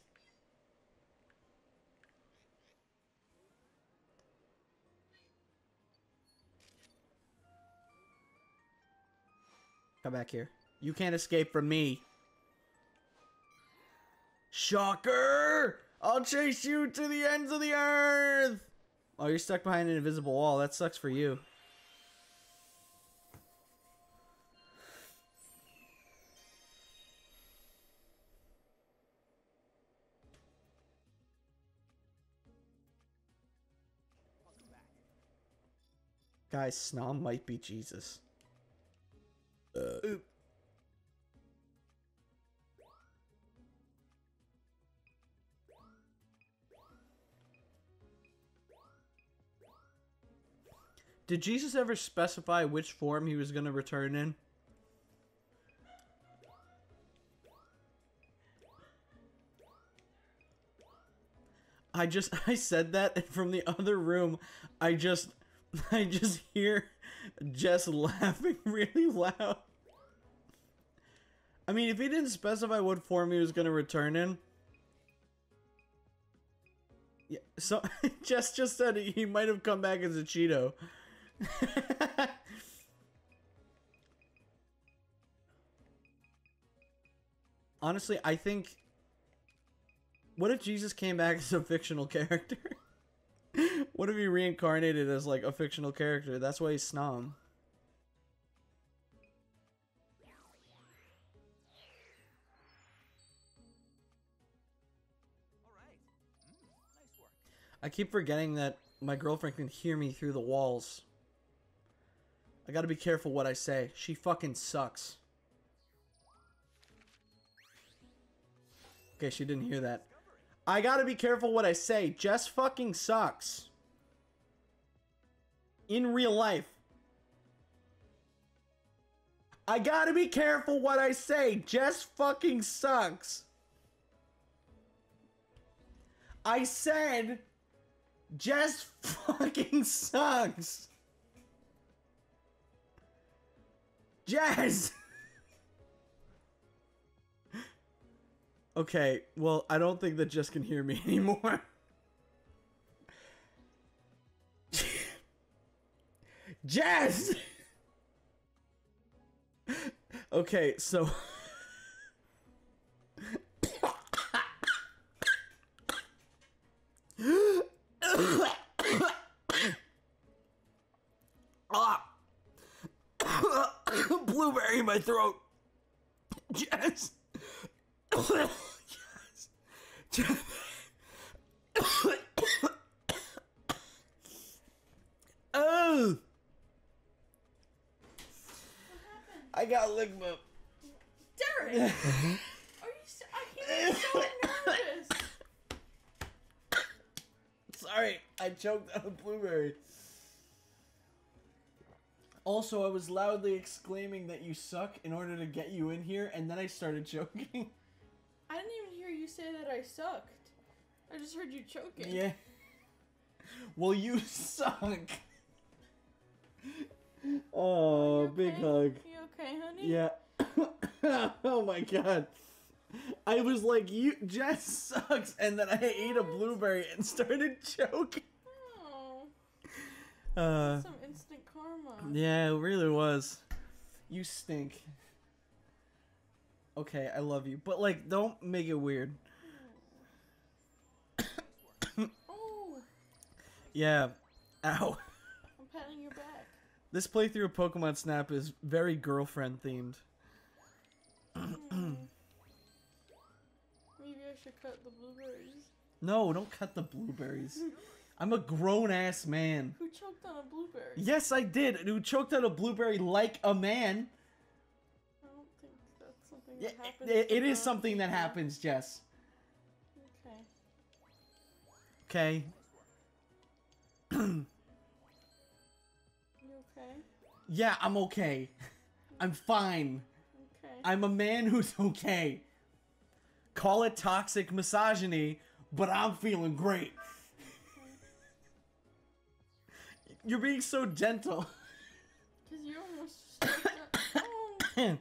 Come back here. You can't escape from me. Shocker! I'll chase you to the ends of the earth! Oh, you're stuck behind an invisible wall. That sucks for you. Guys, Snom might be Jesus. Oop. Did Jesus ever specify which form he was going to return in? I said that, and from the other room, I just hear Jess laughing really loud. I mean, if he didn't specify what form he was going to return in. Yeah, so Jess just said he might have come back as a Cheeto. Honestly, I think, what if Jesus came back as a fictional character? What if he reincarnated as like a fictional character? That's why he's Snom. All right. Nice work. I keep forgetting that my girlfriend can hear me through the walls. I gotta be careful what I say. She fucking sucks. Okay, she didn't hear that. I gotta be careful what I say. Jess fucking sucks. In real life. I gotta be careful what I say. Jess fucking sucks. I said... Jess fucking sucks. Jess! Okay, well, I don't think that Jess can hear me anymore. Jess! Okay, so... Blueberry in my throat. Jess! Yes. Oh! I got licked up. Derek! Are you so... I'm so nervous. Sorry, I choked on a blueberry. Also, I was loudly exclaiming that you suck in order to get you in here, and then I started choking. I didn't even hear you say that I sucked. I just heard you choking. Yeah. Well, you suck. Oh, big hug. You okay, honey? Yeah. Oh my god. I was like, you Jess sucks, and then I ate a blueberry and started choking. Oh. Some instant karma. Yeah, it really was. You stink. Okay, I love you, but like, don't make it weird. Oh. Yeah. Ow. I'm patting your back. This playthrough of Pokemon Snap is very girlfriend themed. Maybe I should cut the blueberries. No, don't cut the blueberries. I'm a grown-ass man. Who choked on a blueberry? Yes, I did. Who choked on a blueberry like a man? I don't think that's something that happens. It is something that happens, Jess. Okay. Okay. You okay? Yeah, I'm okay. I'm fine. Okay. I'm a man who's okay. Call it toxic misogyny, but I'm feeling great. You're being so gentle. Oh.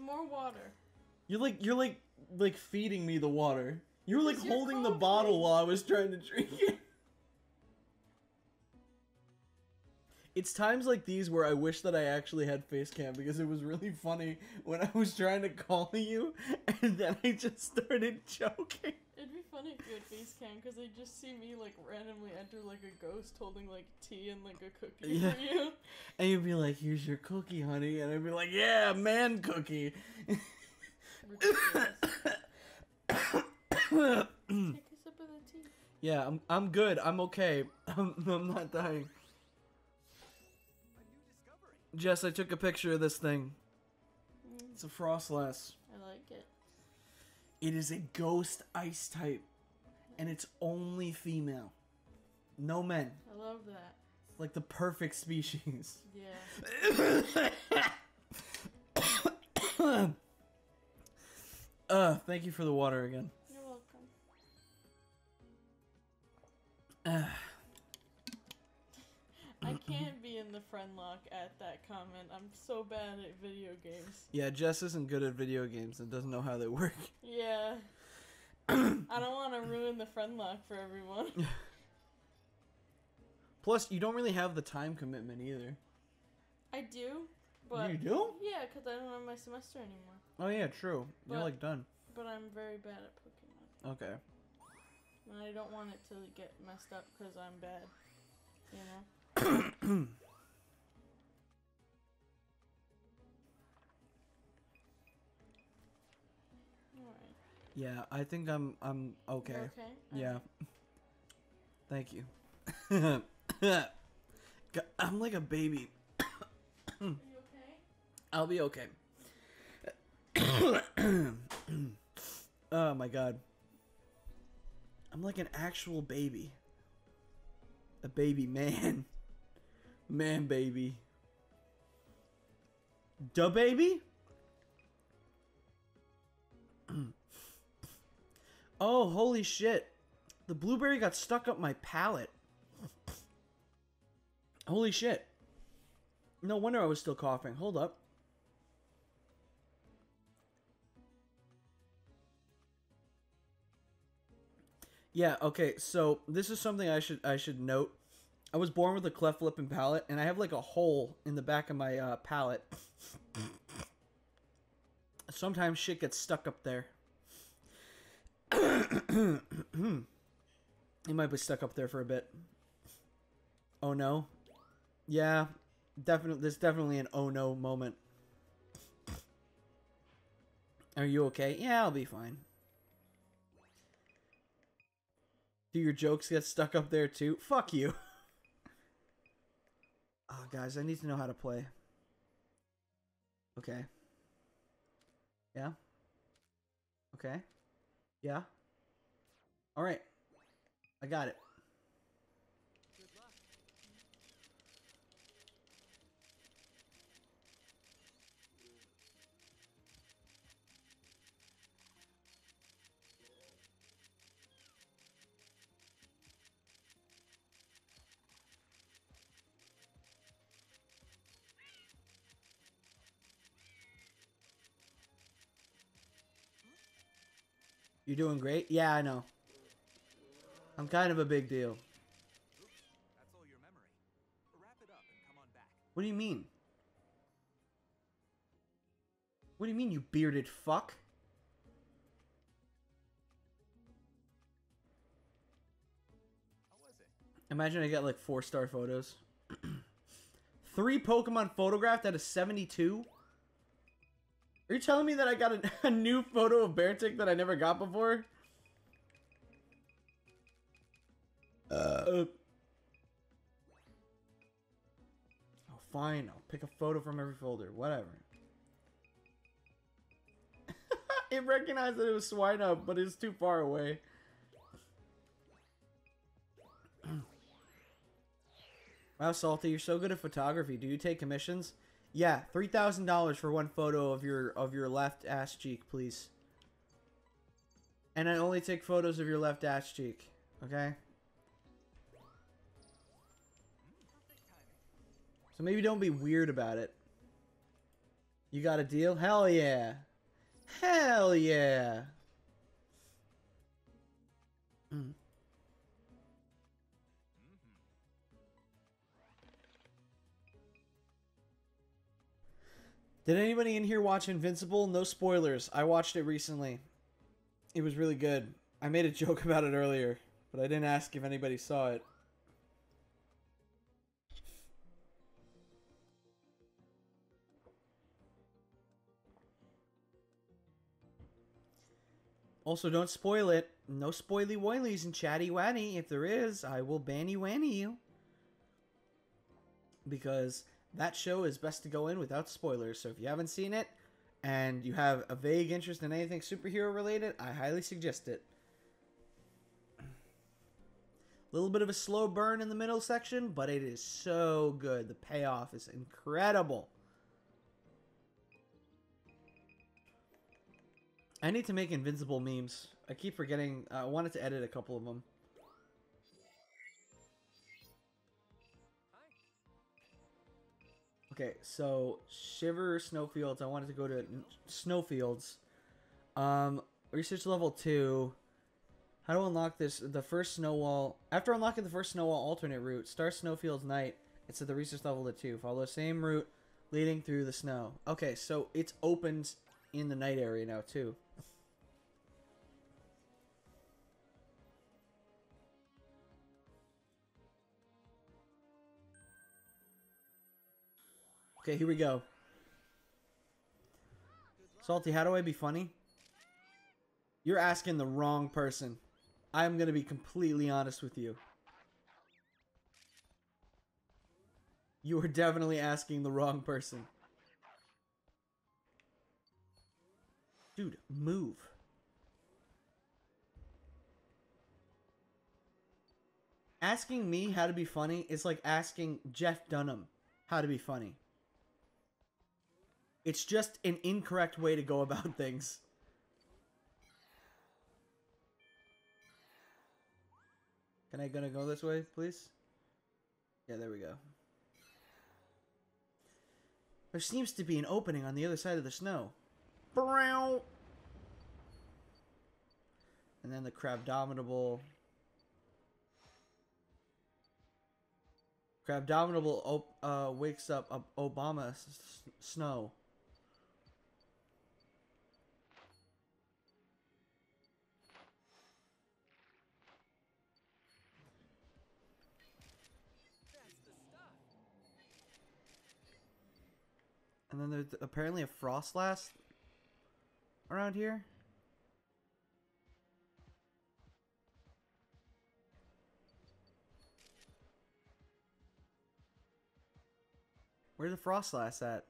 More water. You're like feeding me the water. You were like holding the bottle while I was trying to drink it. It's times like these where I wish that I actually had face cam, because it was really funny when I was trying to call you and then I just started joking. It'd be funny if you had face cam, because they just see me like randomly enter like a ghost holding like tea and like a cookie for you. And you'd be like, "Here's your cookie, honey," and I'd be like, "Yeah, man cookie." Ridiculous. Take a sip of the tea. Yeah, I'm good. I'm okay. I'm not dying. Jess, I took a picture of this thing. Mm. It's a Frostlass. I like it. It is a ghost ice type. Nice. And it's only female. No men. I love that. It's like the perfect species. Yeah. Thank you for the water again. You're welcome. I can't be in the friend lock at that comment. I'm so bad at video games. Yeah, Jess isn't good at video games and doesn't know how they work. Yeah. I don't want to ruin the friend lock for everyone. Plus, you don't really have the time commitment either. I do, but... You do? Yeah, because I don't have my semester anymore. Oh yeah, true. But, you're like done. But I'm very bad at Pokemon. Okay. And I don't want it to get messed up because I'm bad. You know? Yeah, I think I'm okay. You're okay? Yeah. Thank you. I'm like a baby. Are you okay? I'll be okay. Oh my god. I'm like an actual baby. A baby man. Man, baby. Duh, baby? Oh, holy shit. The blueberry got stuck up my palate. Holy shit. No wonder I was still coughing. Hold up. Yeah, okay, so this is something I should note. I was born with a cleft lip and palate, and I have like a hole in the back of my palate. Sometimes shit gets stuck up there. It might be stuck up there for a bit. Oh no. Yeah, definitely. There's definitely an oh no moment. Are you okay? Yeah, I'll be fine. Do your jokes get stuck up there too? Fuck you. Oh, guys, I need to know how to play. Okay. Yeah. Okay. Yeah. All right. I got it. Good luck. You're doing great? Yeah, I know. I'm kind of a big deal. That's all your memory. Wrap it up and come on back. What do you mean? What do you mean, you bearded fuck? How was it? Imagine I got like 4-star photos. 3 Pokemon photographed out of 72? Are you telling me that I got a new photo of Beartic that I never got before? Oh, fine. I'll pick a photo from every folder. Whatever. It recognized that it was Swinub, but it's too far away. Wow, Salty, you're so good at photography. Do you take commissions? Yeah, $3,000 for one photo of your left ass cheek, please. And I only take photos of your left ass cheek, okay? So maybe don't be weird about it. You got a deal? Hell yeah. Hell yeah. Mm. Did anybody in here watch Invincible? No spoilers. I watched it recently. It was really good. I made a joke about it earlier, but I didn't ask if anybody saw it. Also, don't spoil it. No spoily woilies and chatty watty. If there is, I will banny wanny you. Because that show is best to go in without spoilers. So if you haven't seen it, and you have a vague interest in anything superhero related, I highly suggest it. A little bit of a slow burn in the middle section, but it is so good. The payoff is incredible. I need to make Invincible memes. I keep forgetting. I wanted to edit a couple of them. Okay, so Shiver Snowfields. I wanted to go to Snowfields. Research level 2. How to unlock this? The first snow wall. After unlocking the first snow wall alternate route, start Snowfields Night. It's at the research level to 2. Follow the same route leading through the snow. Okay, so it's opened in the night area now too. Okay, here we go. Salty, how do I be funny? You're asking the wrong person. I'm gonna be completely honest with you. You are definitely asking the wrong person. Dude, move. Asking me how to be funny is like asking Jeff Dunham how to be funny. It's just an incorrect way to go about things. Can I gonna go this way, please? Yeah, there we go. There seems to be an opening on the other side of the snow. And then the Crabominable. Crabominable wakes up Obama Snow. And then there's apparently a Frostlass around here. Where's the Frostlass at?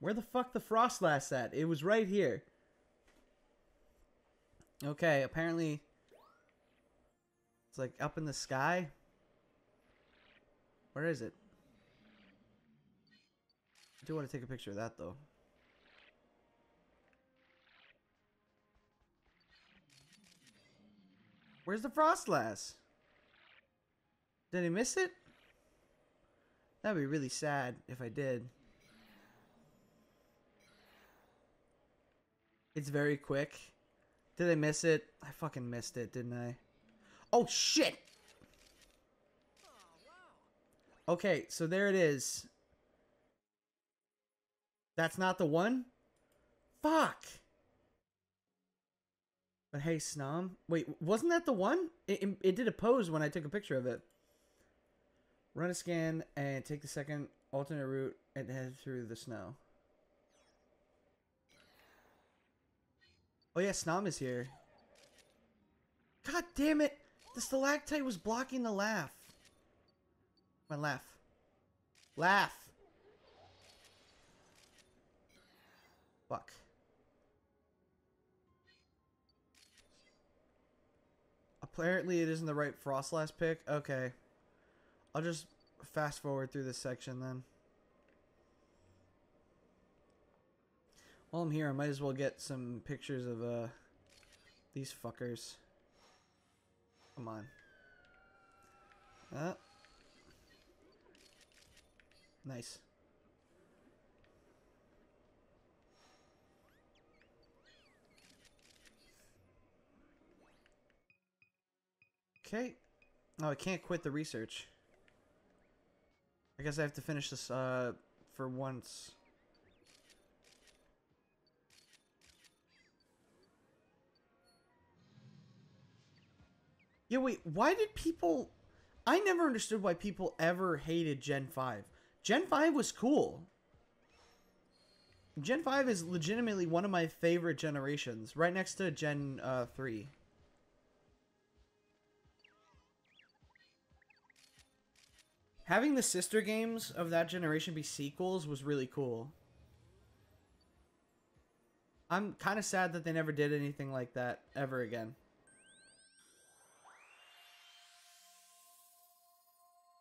Where the fuck the Frostlass at? It was right here. Okay, apparently it's like up in the sky. Where is it? I do want to take a picture of that though. Where's the Frostlass? Did I miss it? That'd be really sad if I did. It's very quick. Did I miss it? I fucking missed it, didn't I? Oh shit! Okay, so there it is. That's not the one? Fuck! But hey, Snom. Wait, wasn't that the one? It did a pose when I took a picture of it. Run a scan and take the second alternate route and head through the snow. Oh yeah, Snom is here. God damn it! The stalactite was blocking the laugh. Come on, laugh. Laugh! Fuck. Apparently it isn't the right Frostlass pick. Okay. I'll just fast forward through this section then. While I'm here, I might as well get some pictures of these fuckers. Come on. Nice. Okay. Oh, I can't quit the research. I guess I have to finish this for once. Yeah, wait, why did people... I never understood why people ever hated Gen 5. Gen 5 was cool. Gen 5 is legitimately one of my favorite generations, right next to Gen 3. Having the sister games of that generation be sequels was really cool. I'm kind of sad that they never did anything like that ever again.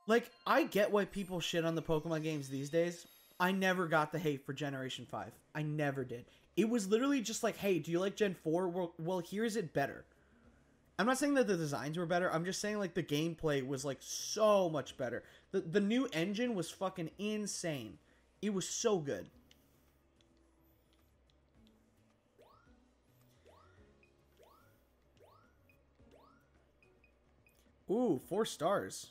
Like, I get why people shit on the Pokemon games these days. I never got the hate for Generation 5. I never did. It was literally just like, hey, do you like Gen 4? Well, here's it better. I'm not saying that the designs were better. I'm just saying, like, the gameplay was, like, so much better. The new engine was fucking insane. It was so good. Ooh, 4 stars.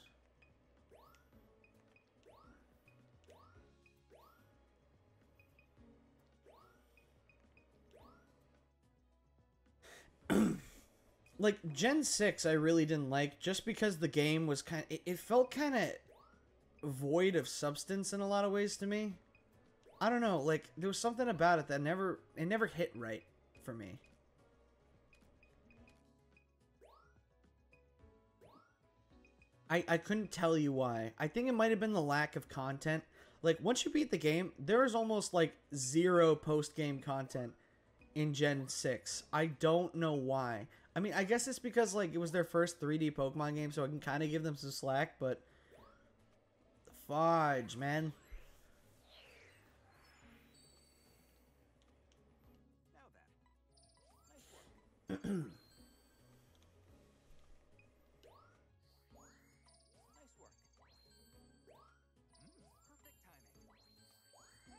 Like, Gen 6 I really didn't like, just because the game was kind of... It felt kind of void of substance in a lot of ways to me. I don't know, like, there was something about it that never... It never hit right for me. I couldn't tell you why. I think it might have been the lack of content. Like, once you beat the game, there is almost, like, 0 post-game content in Gen 6. I don't know why. I mean, I guess it's because, like, it was their first 3D Pokemon game, so I can kind of give them some slack, but... Fudge, man. Now that. Nice work. Nice work.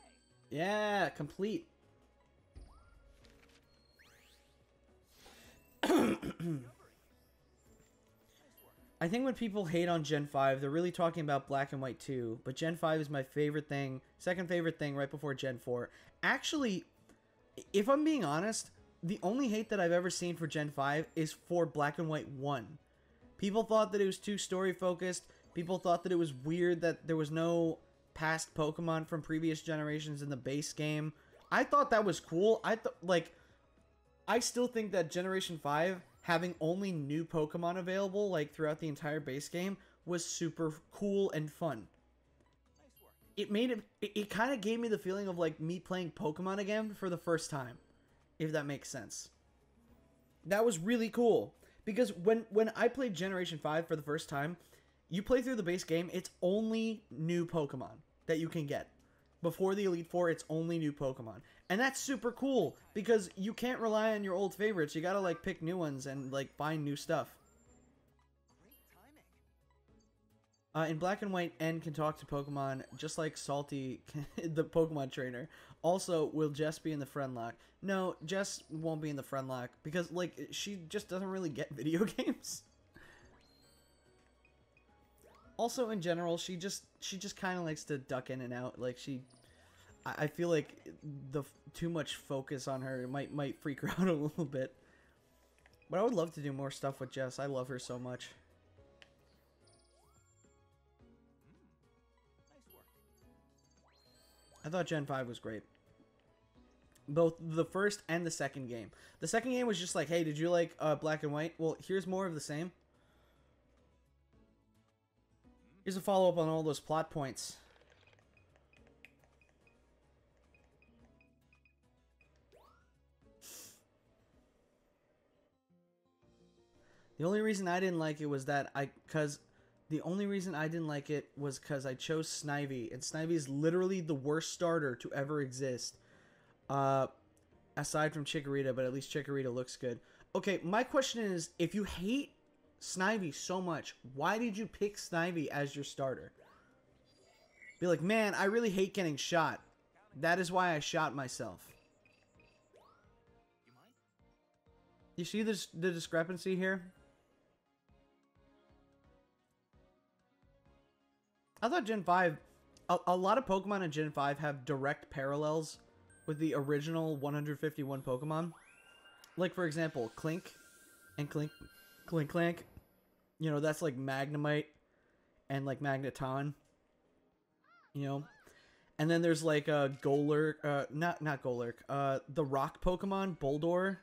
Perfect timing. Hey. Yeah, complete. I think when people hate on Gen 5, they're really talking about Black and White 2, but Gen 5 is my favorite thing, second favorite thing right before Gen 4. Actually, if I'm being honest, the only hate that I've ever seen for Gen 5 is for Black and White 1. People thought that it was too story-focused, people thought that it was weird that there was no past Pokemon from previous generations in the base game. I thought that was cool. I still think that Generation 5, having only new Pokemon available, like, throughout the entire base game, was super cool and fun. Nice work. It kind of gave me the feeling of, like, me playing Pokemon again for the first time, if that makes sense. That was really cool, because when I played Generation 5 for the first time, you play through the base game, it's only new Pokemon that you can get. Before the Elite Four, it's only new Pokemon. And that's super cool, because you can't rely on your old favorites. You gotta, like, pick new ones and, like, find new stuff. Great timing. In Black and White, N can talk to Pokemon, just like Salty, the Pokemon trainer. Also, will Jess be in the friend lock? No, Jess won't be in the friend lock, because, like, she just doesn't really get video games. Also, in general, she just kind of likes to duck in and out. Like, I feel like the too much focus on her might freak her out a little bit. But I would love to do more stuff with Jess. I love her so much. Nice work. I thought Gen 5 was great. Both the first and the second game. The second game was just like, hey, did you like Black and White? Well, here's more of the same. Here's a follow-up on all those plot points. The only reason I didn't like it was that because I chose Snivy, and Snivy is literally the worst starter to ever exist. Aside from Chikorita, but at least Chikorita looks good. Okay, my question is, if you hate Snivy so much, why did you pick Snivy as your starter? Be like, man, I really hate getting shot. That is why I shot myself. You see the discrepancy here? I thought Gen 5... A lot of Pokemon in Gen 5 have direct parallels with the original 151 Pokemon. Like, for example, Clink and Clink. You know, that's like Magnemite and like Magneton. You know? And then there's like Golurk, not Golurk, the rock Pokemon, Boldore,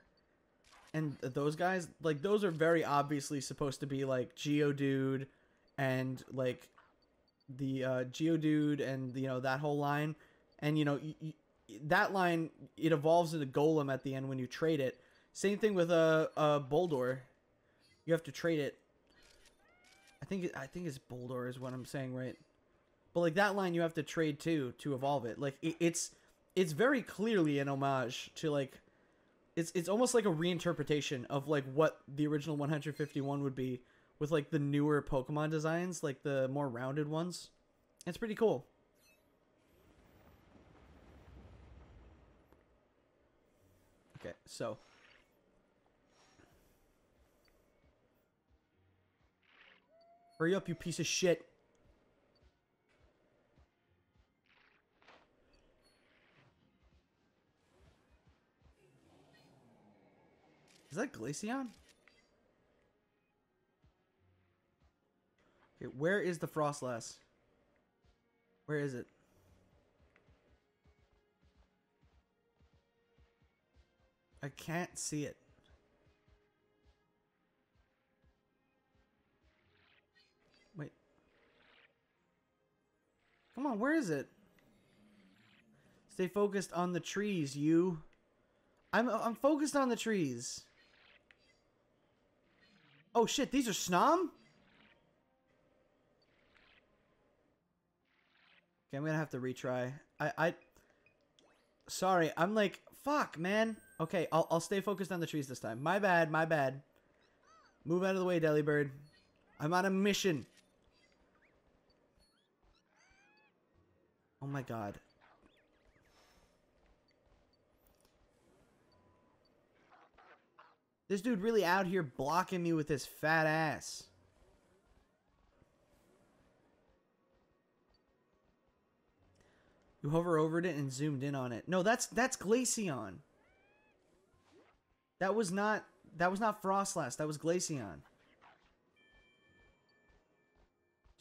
and those guys, like those are very obviously supposed to be like Geodude and like the Geodude and, you know, that whole line. And, you know, that line, it evolves into Golem at the end when you trade it. Same thing with Boldore. You have to trade it. I think it's Boldore is what I'm saying, right? But like that line, you have to trade to evolve it. Like it's very clearly an homage to like, it's almost like a reinterpretation of like what the original 151 would be with like the newer Pokemon designs, like the more rounded ones. It's pretty cool. Okay, so. Hurry up, you piece of shit. Is that Glaceon? Okay, where is the Frostlass? Where is it? I can't see it. Wait. Come on, where is it? Stay focused on the trees, you. I'm focused on the trees. Oh shit, these are Snom? Okay, I'm gonna have to retry. Sorry, I'm like, fuck, man. Okay, I'll stay focused on the trees this time. My bad, my bad. Move out of the way, Delibird. I'm on a mission. Oh my god. This dude really out here blocking me with his fat ass. You hover over it and zoomed in on it. No, that's Glaceon. That was not Frostlass. That was Glaceon.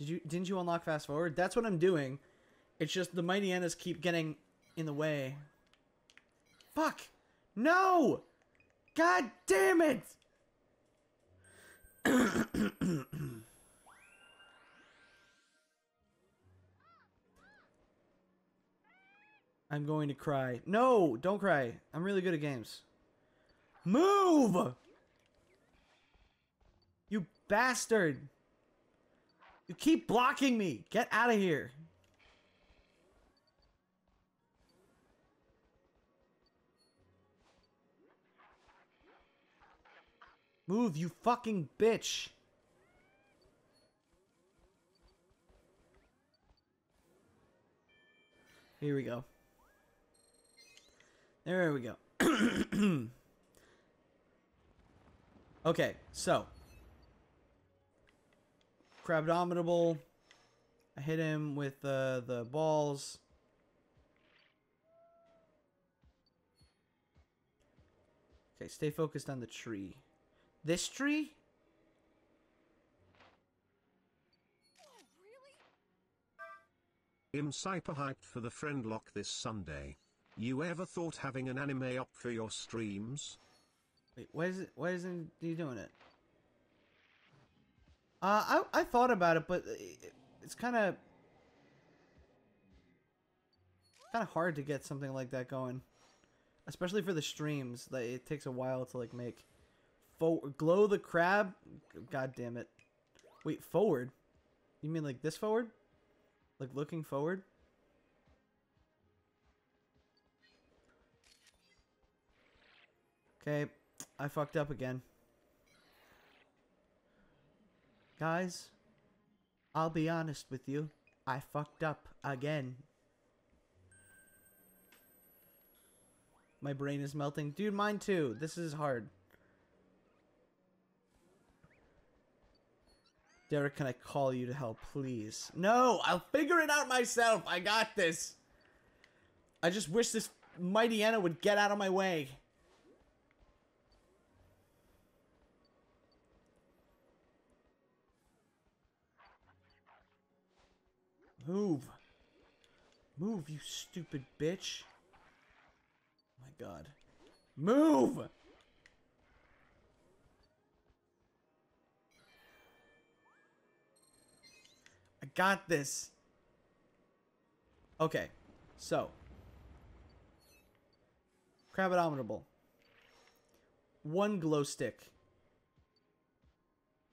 Didn't you unlock fast forward? That's what I'm doing. It's just the Mightyenas keep getting in the way. Fuck! No! God damn it! I'm going to cry. No! Don't cry. I'm really good at games. Move! You bastard! You keep blocking me! Get out of here! Move, you fucking bitch! Here we go. There we go. Okay, so. Crabominable. I hit him with the balls. Okay, stay focused on the tree. This tree? Oh, really? I'm super hyped for the friend lock this Sunday. You ever thought having an anime up for your streams? Wait, why isn't he doing it? I thought about it, but it's kind of hard to get something like that going, especially for the streams. That it takes a while to like make. Glow the crab? God damn it. Wait, forward? You mean like this forward? Like looking forward? Okay, I fucked up again. Guys, I'll be honest with you. I fucked up again. My brain is melting. Dude, mine too. This is hard. Derek, can I call you to help, please? No, I'll figure it out myself. I got this. I just wish this Mightyena would get out of my way. Move. Move, you stupid bitch. Oh my god. Move! I got this. Okay, so Crabominable. One glow stick.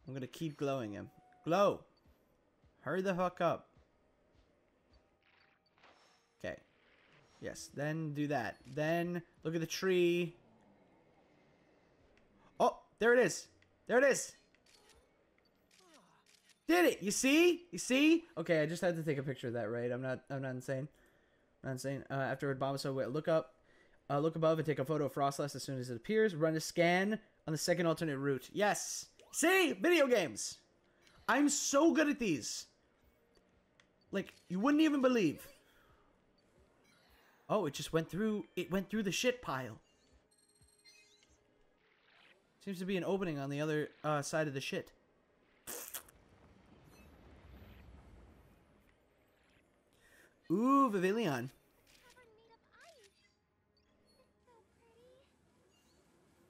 I'm gonna keep glowing him. Glow! Hurry the fuck up. Okay. Yes, then do that. Then look at the tree. Oh, there it is. There it is. Did it! You see? You see? Okay, I just had to take a picture of that, right? I'm not insane. I'm not insane. After Abomasau, wait, look up. Look above and take a photo of Frostlass as soon as it appears. Run a scan on the second alternate route. Yes! See? Video games! I'm so good at these. Like, you wouldn't even believe. Oh, it just went through. It went through the shit pile. Seems to be an opening on the other side of the shit. Ooh, Vivillon.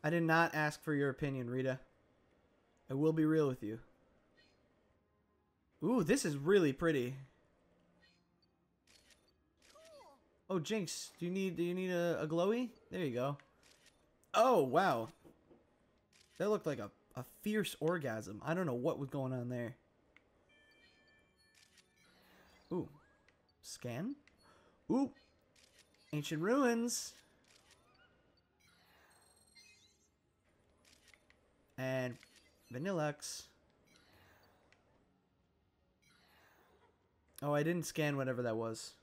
I did not ask for your opinion, Rita. I will be real with you. Ooh, this is really pretty. Oh, Jinx, do you need a glowy? There you go. Oh wow, that looked like a fierce orgasm. I don't know what was going on there. Ooh. Scan? Ooh! Ancient ruins! And Vanillux. Oh, I didn't scan whatever that was.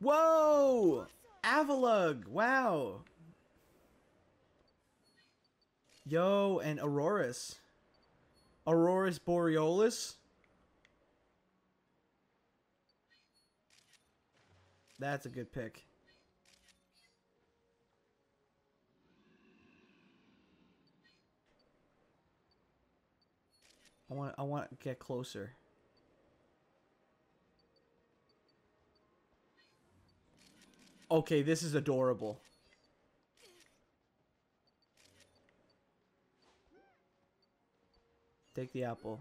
Whoa! Avalug! Wow! Yo, and Aurorus. Aurorus Borealis? That's a good pick. I want to get closer. Okay, this is adorable. Take the apple.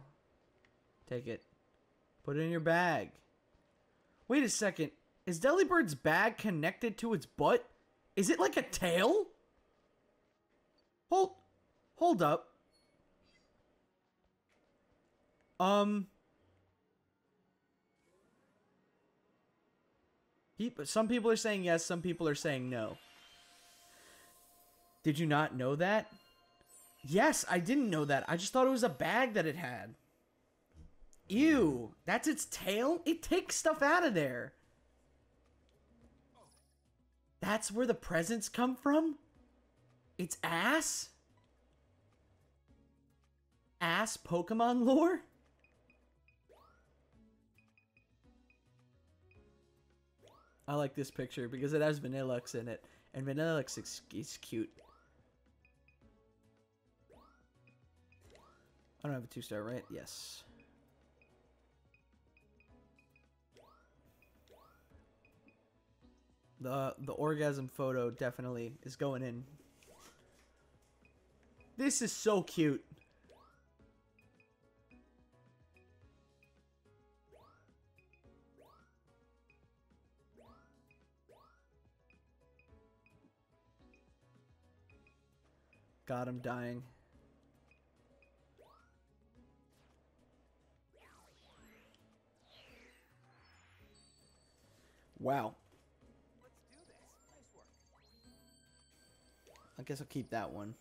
Take it. Put it in your bag. Wait a second. Is Delibird's bag connected to its butt? Is it like a tail? Hold up. Some people are saying yes, some people are saying no. Did you not know that? Yes, I didn't know that. I just thought it was a bag that it had. Ew, that's its tail? It takes stuff out of there. That's where the presents come from? Its ass? Ass Pokemon lore? I like this picture because it has Vanillux in it. And Vanillux is cute. I don't have a 2-star, right? Yes. The orgasm photo definitely is going in. This is so cute. God, I'm dying. Wow. Let's do this. Nice work. I guess I'll keep that one.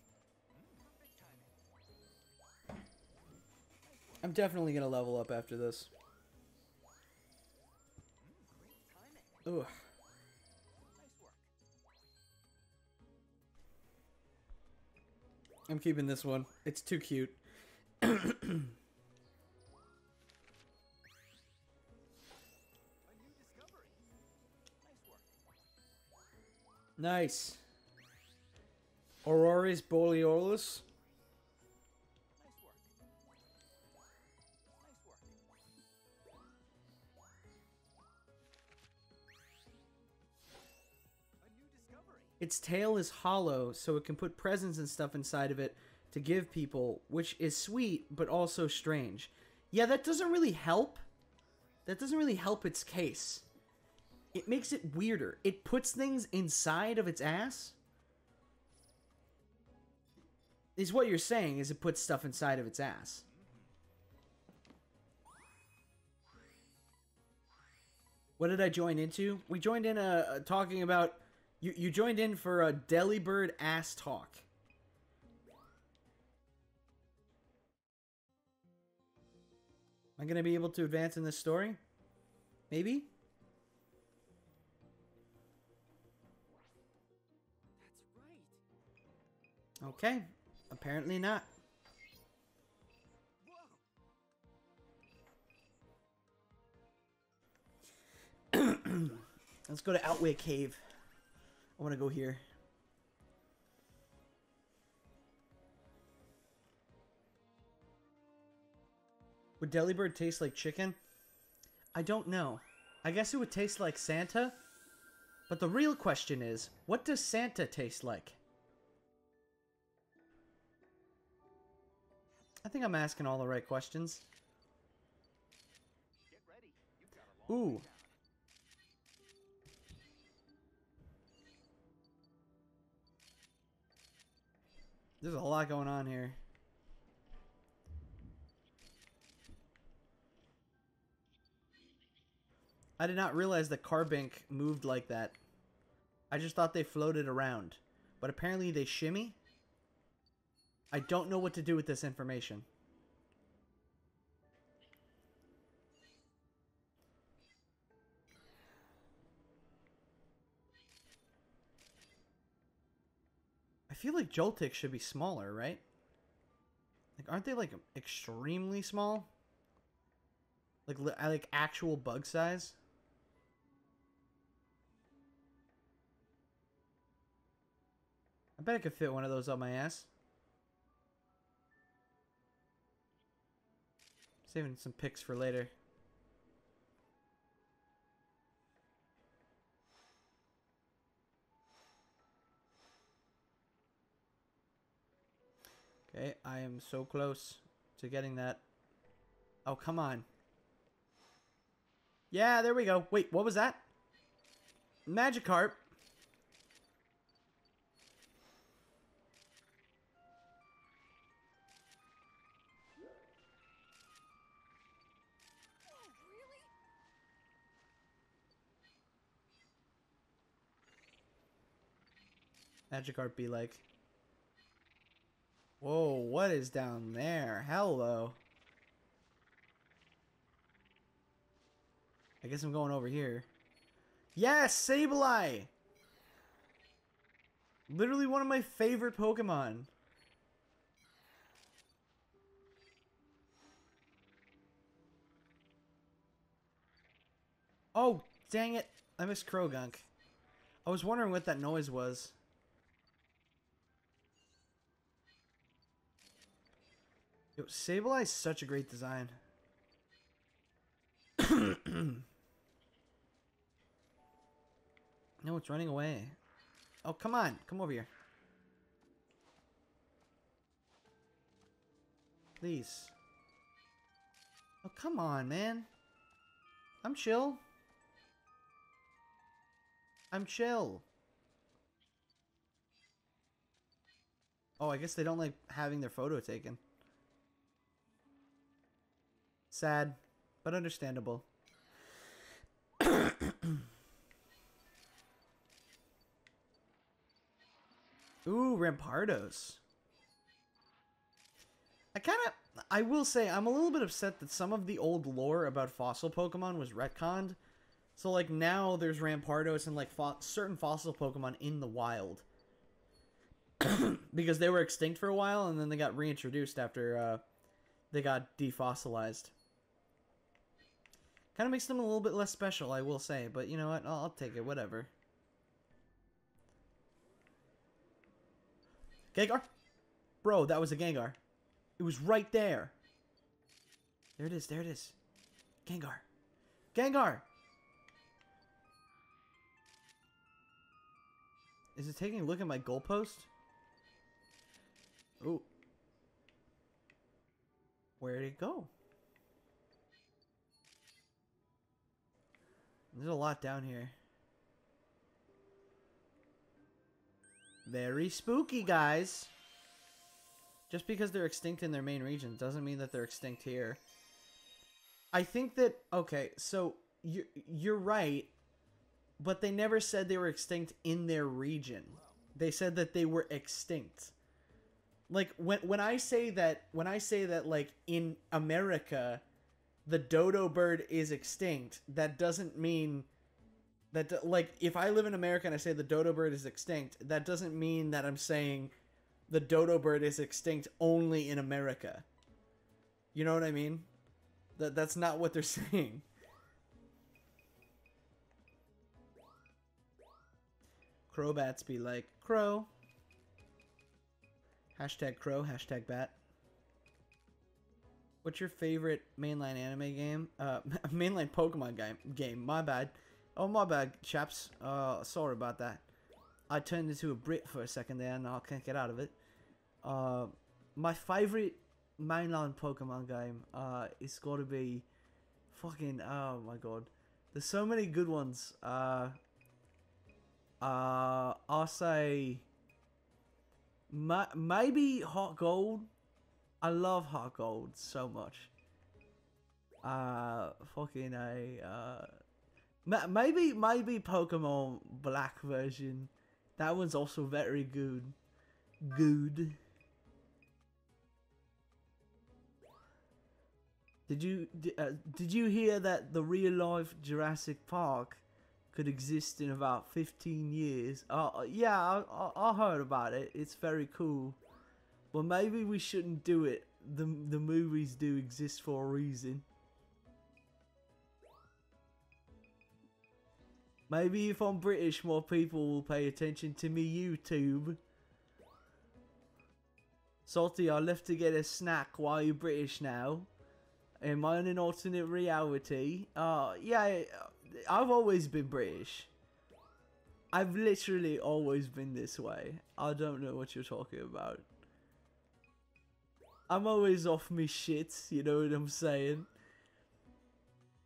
I'm definitely gonna level up after this. Ugh. I'm keeping this one. It's too cute. Nice. Auroris Borealis. Its tail is hollow, so it can put presents and stuff inside of it to give people, which is sweet, but also strange. Yeah, that doesn't really help. That doesn't really help its case. It makes it weirder. It puts things inside of its ass? Is what you're saying, is it puts stuff inside of its ass. What did I join into? We joined in talking about... You joined in for a Delibird ass talk. Am I going to be able to advance in this story? Maybe? That's right. Okay. Apparently not. Let's go to Outway Cave. I want to go here. Would Delibird taste like chicken? I don't know. I guess it would taste like Santa. But the real question is, what does Santa taste like? I think I'm asking all the right questions. Ooh. There's a lot going on here. I did not realize that Carbink moved like that. I just thought they floated around. But apparently they shimmy. I don't know what to do with this information. I feel like Joltik should be smaller, right? Like, aren't they, like, extremely small? Like actual bug size? I bet I could fit one of those up my ass. Saving some pics for later. Okay, I am so close to getting that. Oh, come on. Yeah, there we go. Wait, what was that? Magikarp. Magikarp be like... Whoa, what is down there? Hello. I guess I'm going over here. Yes, Sableye! Literally one of my favorite Pokemon. Oh, dang it. I missed Krogunk. I was wondering what that noise was. Yo, Sableye is such a great design. No, it's running away. Oh, come on. Come over here. Please. Oh, come on, man. I'm chill. I'm chill. Oh, I guess they don't like having their photo taken. Sad, but understandable. Ooh, Rampardos. I will say, I'm a little bit upset that some of the old lore about fossil Pokemon was retconned. So, like, now there's Rampardos and, like, certain fossil Pokemon in the wild. because they were extinct for a while, and then they got reintroduced after they got defossilized. Kind of makes them a little bit less special, I will say, but you know what? I'll take it, whatever. Gengar? Bro, that was a Gengar. It was right there. There it is, there it is. Gengar. Gengar! Is it taking a look at my goalpost? Ooh. Where'd it go? There's a lot down here. Very spooky, guys. Just because they're extinct in their main region doesn't mean that they're extinct here. I think that... Okay, so you're right. But they never said they were extinct in their region. They said that they were extinct. Like, when I say that, like, in America, the dodo bird is extinct, that doesn't mean... That, like, if I live in America and I say the dodo bird is extinct, that doesn't mean that I'm saying the dodo bird is extinct only in America. You know what I mean? That's not what they're saying. Crobats be like, crow. Hashtag crow, hashtag bat. What's your favorite mainline anime game? Mainline Pokemon game, my bad. Oh, my bad, chaps. Sorry about that. I turned into a Brit for a second there, and I can't get out of it. My favorite mainline Pokemon game is got to be fucking... Oh, my God. There's so many good ones. I'll say... Maybe Hot Gold. I love Hot Gold so much. Fucking a... Maybe Pokemon Black version. That one's also very good. Good. Did you hear that the real life Jurassic Park could exist in about 15 years? Yeah, I heard about it. It's very cool. But maybe we shouldn't do it. The movies do exist for a reason. Maybe if I'm British, more people will pay attention to me YouTube. Salty, I left to get a snack while you're British now. Am I in an alternate reality? Yeah, I've always been British. I've literally always been this way. I don't know what you're talking about. I'm always off me shit, you know what I'm saying?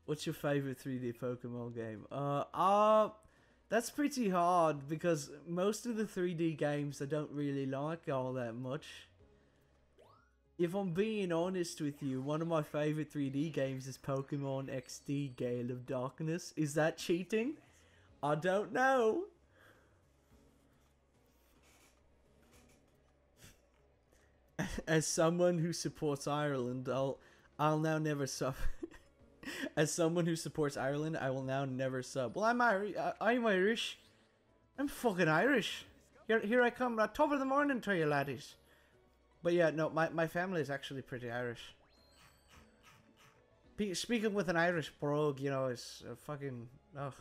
What's your favorite 3D Pokemon game? That's pretty hard because most of the 3D games I don't really like all that much. If I'm being honest with you, one of my favorite 3D games is Pokemon XD Gale of Darkness. Is that cheating? I don't know. As someone who supports Ireland, I'll now never suffer. As someone who supports Ireland, I will now never sub. Well, I'm Irish. I'm fucking Irish. Here I come at top of the morning to you laddies. But yeah, no, my family is actually pretty Irish. Speaking with an Irish brogue, you know, is fucking... Ugh.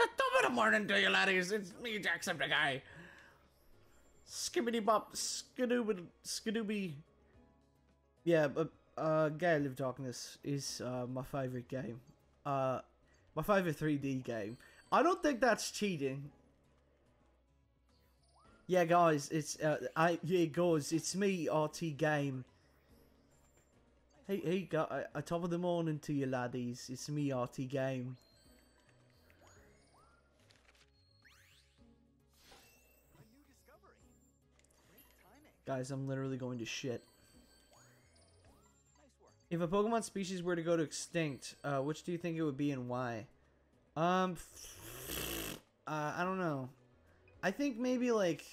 At top of the morning to you laddies, it's me, Jackson the guy. Skibbity bop, skidooby. Yeah, but Gale of Darkness is my favorite game. My favorite 3D game. I don't think that's cheating. Yeah, guys, it's me, RT Game. Hey, top of the morning to you laddies. It's me, RT Game. A new discovery. Great timing. Guys, I'm literally going to shit. If a Pokemon species were to go to extinct, which do you think it would be and why? I don't know. I think maybe, like,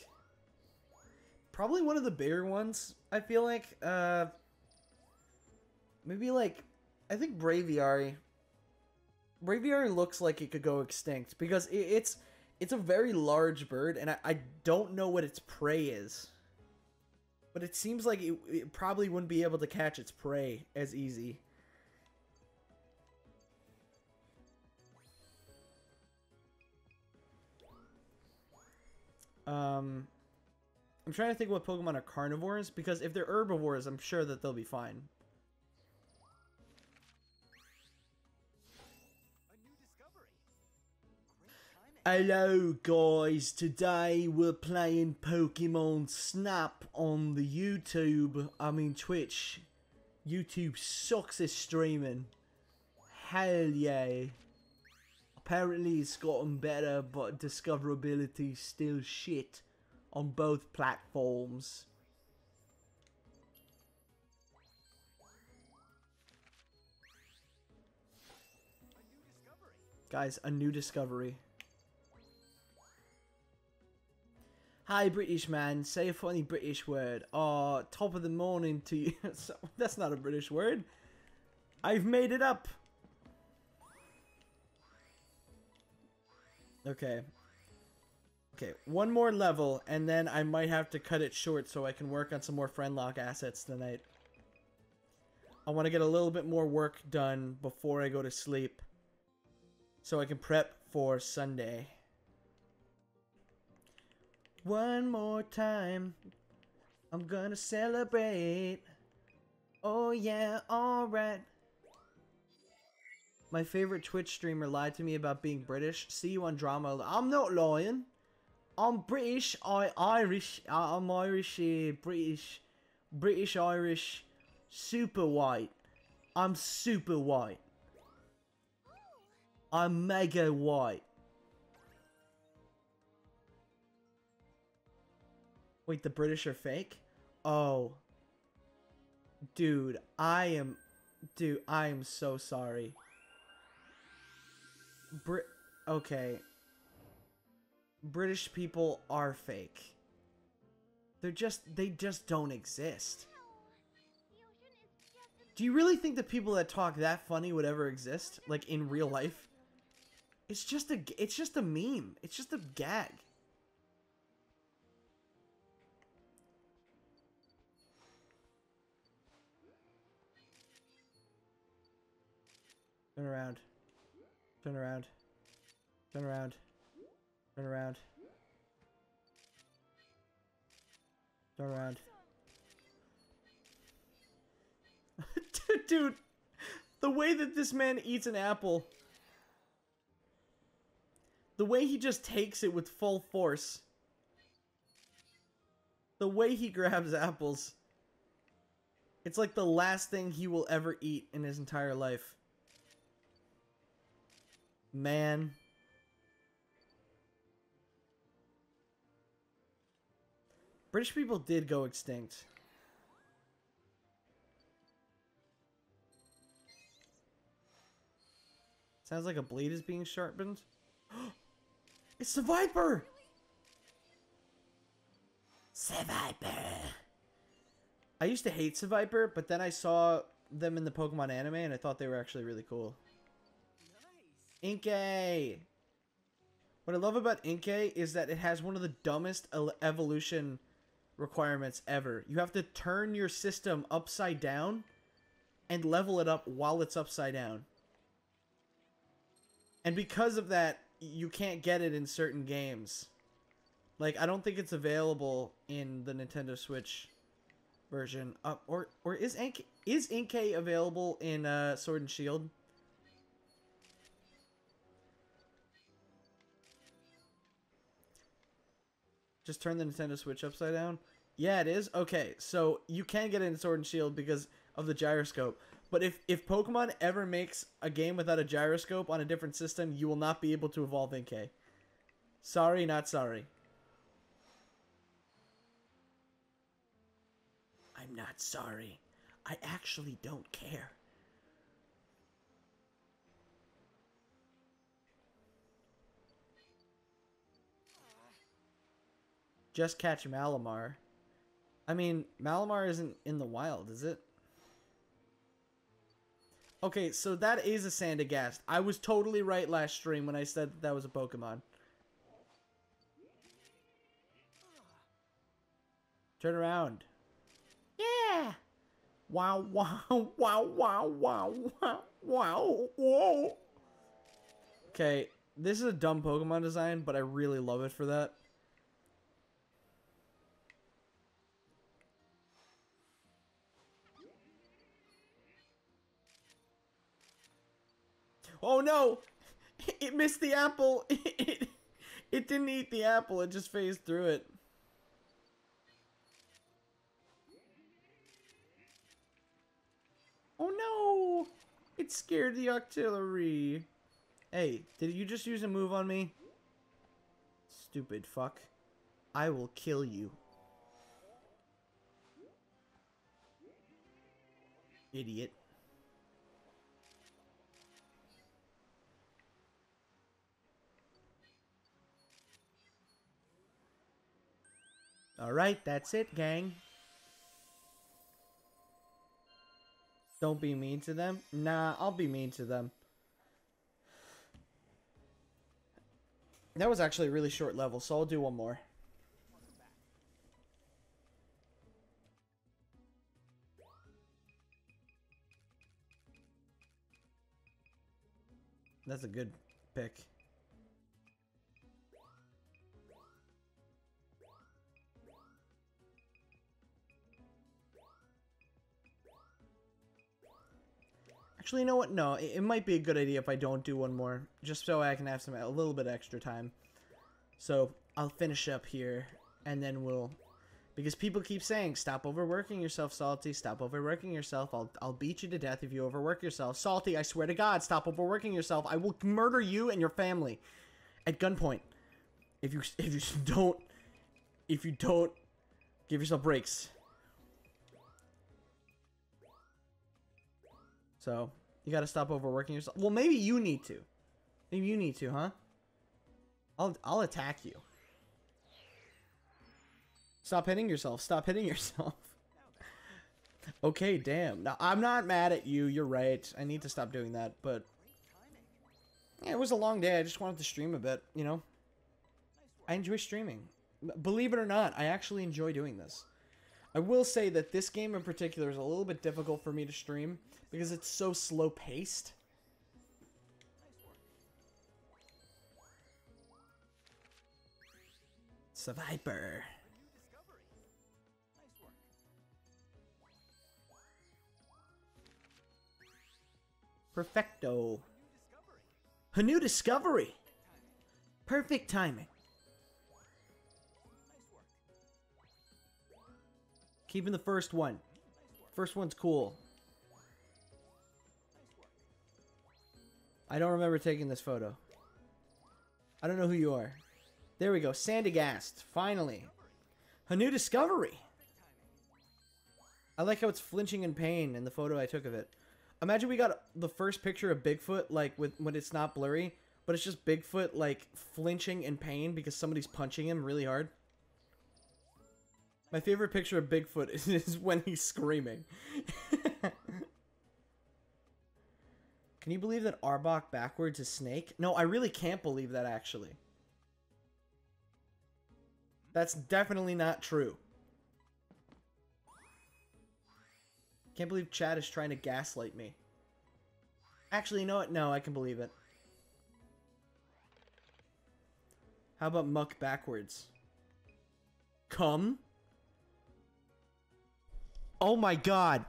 probably one of the bigger ones. I feel like, maybe, like, I think Braviary looks like it could go extinct because it, it's, It's a very large bird, and I don't know what its prey is. But it seems like it probably wouldn't be able to catch its prey as easy. I'm trying to think what Pokemon are carnivores, because if they're herbivores, I'm sure that they'll be fine. Hello guys, today we're playing Pokemon Snap on the YouTube, I mean Twitch. YouTube sucks at streaming. Hell yeah. Apparently it's gotten better, but discoverability is still shit on both platforms. Guys, a new discovery. Hi British man, say a funny British word. Oh, top of the morning to you. That's not a British word. I've made it up. Okay. Okay, one more level and then I might have to cut it short so I can work on some more Friendlock assets tonight. I want to get a little bit more work done before I go to sleep so I can prep for Sunday. One more time, I'm gonna celebrate. Oh yeah, alright. My favorite Twitch streamer lied to me about being British. See you on drama. I'm not lying. I'm British, I'm British, Irish, super white. I'm super white. I'm mega white. Wait, the British are fake? Oh. Dude, I am so sorry. Okay. British people are fake. They just don't exist. Do you really think the people that talk that funny would ever exist? Like, in real life? It's just a meme. It's just a gag. Turn around. Turn around. Turn around. Turn around. Turn around. Dude, the way that this man eats an apple. The way he just takes it with full force. The way he grabs apples. It's like the last thing he will ever eat in his entire life. Man. British people did go extinct. Sounds like a blade is being sharpened. It's the Viper! Seviper! I used to hate Seviper, but then I saw them in the Pokemon anime and I thought they were actually really cool. Inkay! What I love about Inkay is that it has one of the dumbest evolution requirements ever. You have to turn your system upside down and level it up while it's upside down. And because of that, you can't get it in certain games. Like, I don't think it's available in the Nintendo Switch version. Or is Inkay available in Sword and Shield? Just turn the Nintendo Switch upside down? Yeah, it is? Okay, so you can get it in Sword and Shield because of the gyroscope. But if Pokemon ever makes a game without a gyroscope on a different system, you will not be able to evolve Inkay. Sorry, not sorry. I'm not sorry. I actually don't care. Just catch Malamar. I mean, Malamar isn't in the wild, is it? Okay, so that is a Sandagast. I was totally right last stream when I said that was a Pokemon. Turn around. Yeah. Wow, wow, wow, wow, wow, wow, wow, whoa. Okay, this is a dumb Pokemon design, but I really love it for that. Oh no! It missed the apple! It didn't eat the apple, it just phased through it. Oh no! It scared the artillery. Hey, did you just use a move on me? Stupid fuck. I will kill you. Idiot. Alright, that's it, gang. Don't be mean to them. Nah, I'll be mean to them. That was actually a really short level, so I'll do one more. That's a good pick. Actually, you know what? No, it might be a good idea if I don't do one more, just so I can have some a little bit extra time. So I'll finish up here, and then we'll, because people keep saying, "Stop overworking yourself, Salty. Stop overworking yourself. I'll beat you to death if you overwork yourself, Salty. I swear to God, stop overworking yourself. I will murder you and your family at gunpoint if you don't give yourself breaks." So, you gotta stop overworking yourself. Well, maybe you need to. Maybe you need to, huh? I'll attack you. Stop hitting yourself. Stop hitting yourself. Okay, damn. Now, I'm not mad at you. You're right. I need to stop doing that, but... yeah, it was a long day. I just wanted to stream a bit, you know? I enjoy streaming. Believe it or not, I actually enjoy doing this. I will say that this game in particular is a little bit difficult for me to stream because it's so slow-paced. Survivor. Perfecto. A new discovery. Perfect timing. Keeping the first one. First one's cool. I don't remember taking this photo. I don't know who you are. There we go. Sandygast. Finally. A new discovery. I like how it's flinching in pain in the photo I took of it. Imagine we got the first picture of Bigfoot, like, when it's not blurry, but it's just Bigfoot, like, flinching in pain because somebody's punching him really hard. My favorite picture of Bigfoot is when he's screaming. Can you believe that Arbok backwards is Snake? No, I really can't believe that, actually. That's definitely not true. Can't believe Chad is trying to gaslight me. Actually, you know what? No, I can believe it. How about Muck backwards? Come? Oh my God.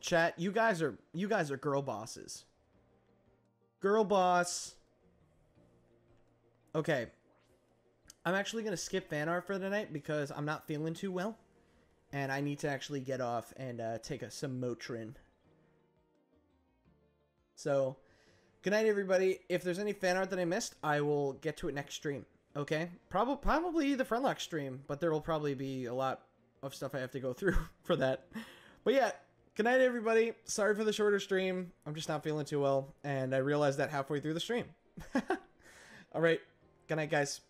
Chat, you guys are girl bosses. Girl boss. Okay. I'm actually going to skip fan art for tonight because I'm not feeling too well and I need to actually get off and take some Motrin. So, good night everybody. If there's any fan art that I missed, I will get to it next stream. Okay, probably the Frenlock stream, but there will probably be a lot of stuff I have to go through for that. But yeah, good night everybody. Sorry for the shorter stream. I'm just not feeling too well, and I realized that halfway through the stream. All right, good night guys.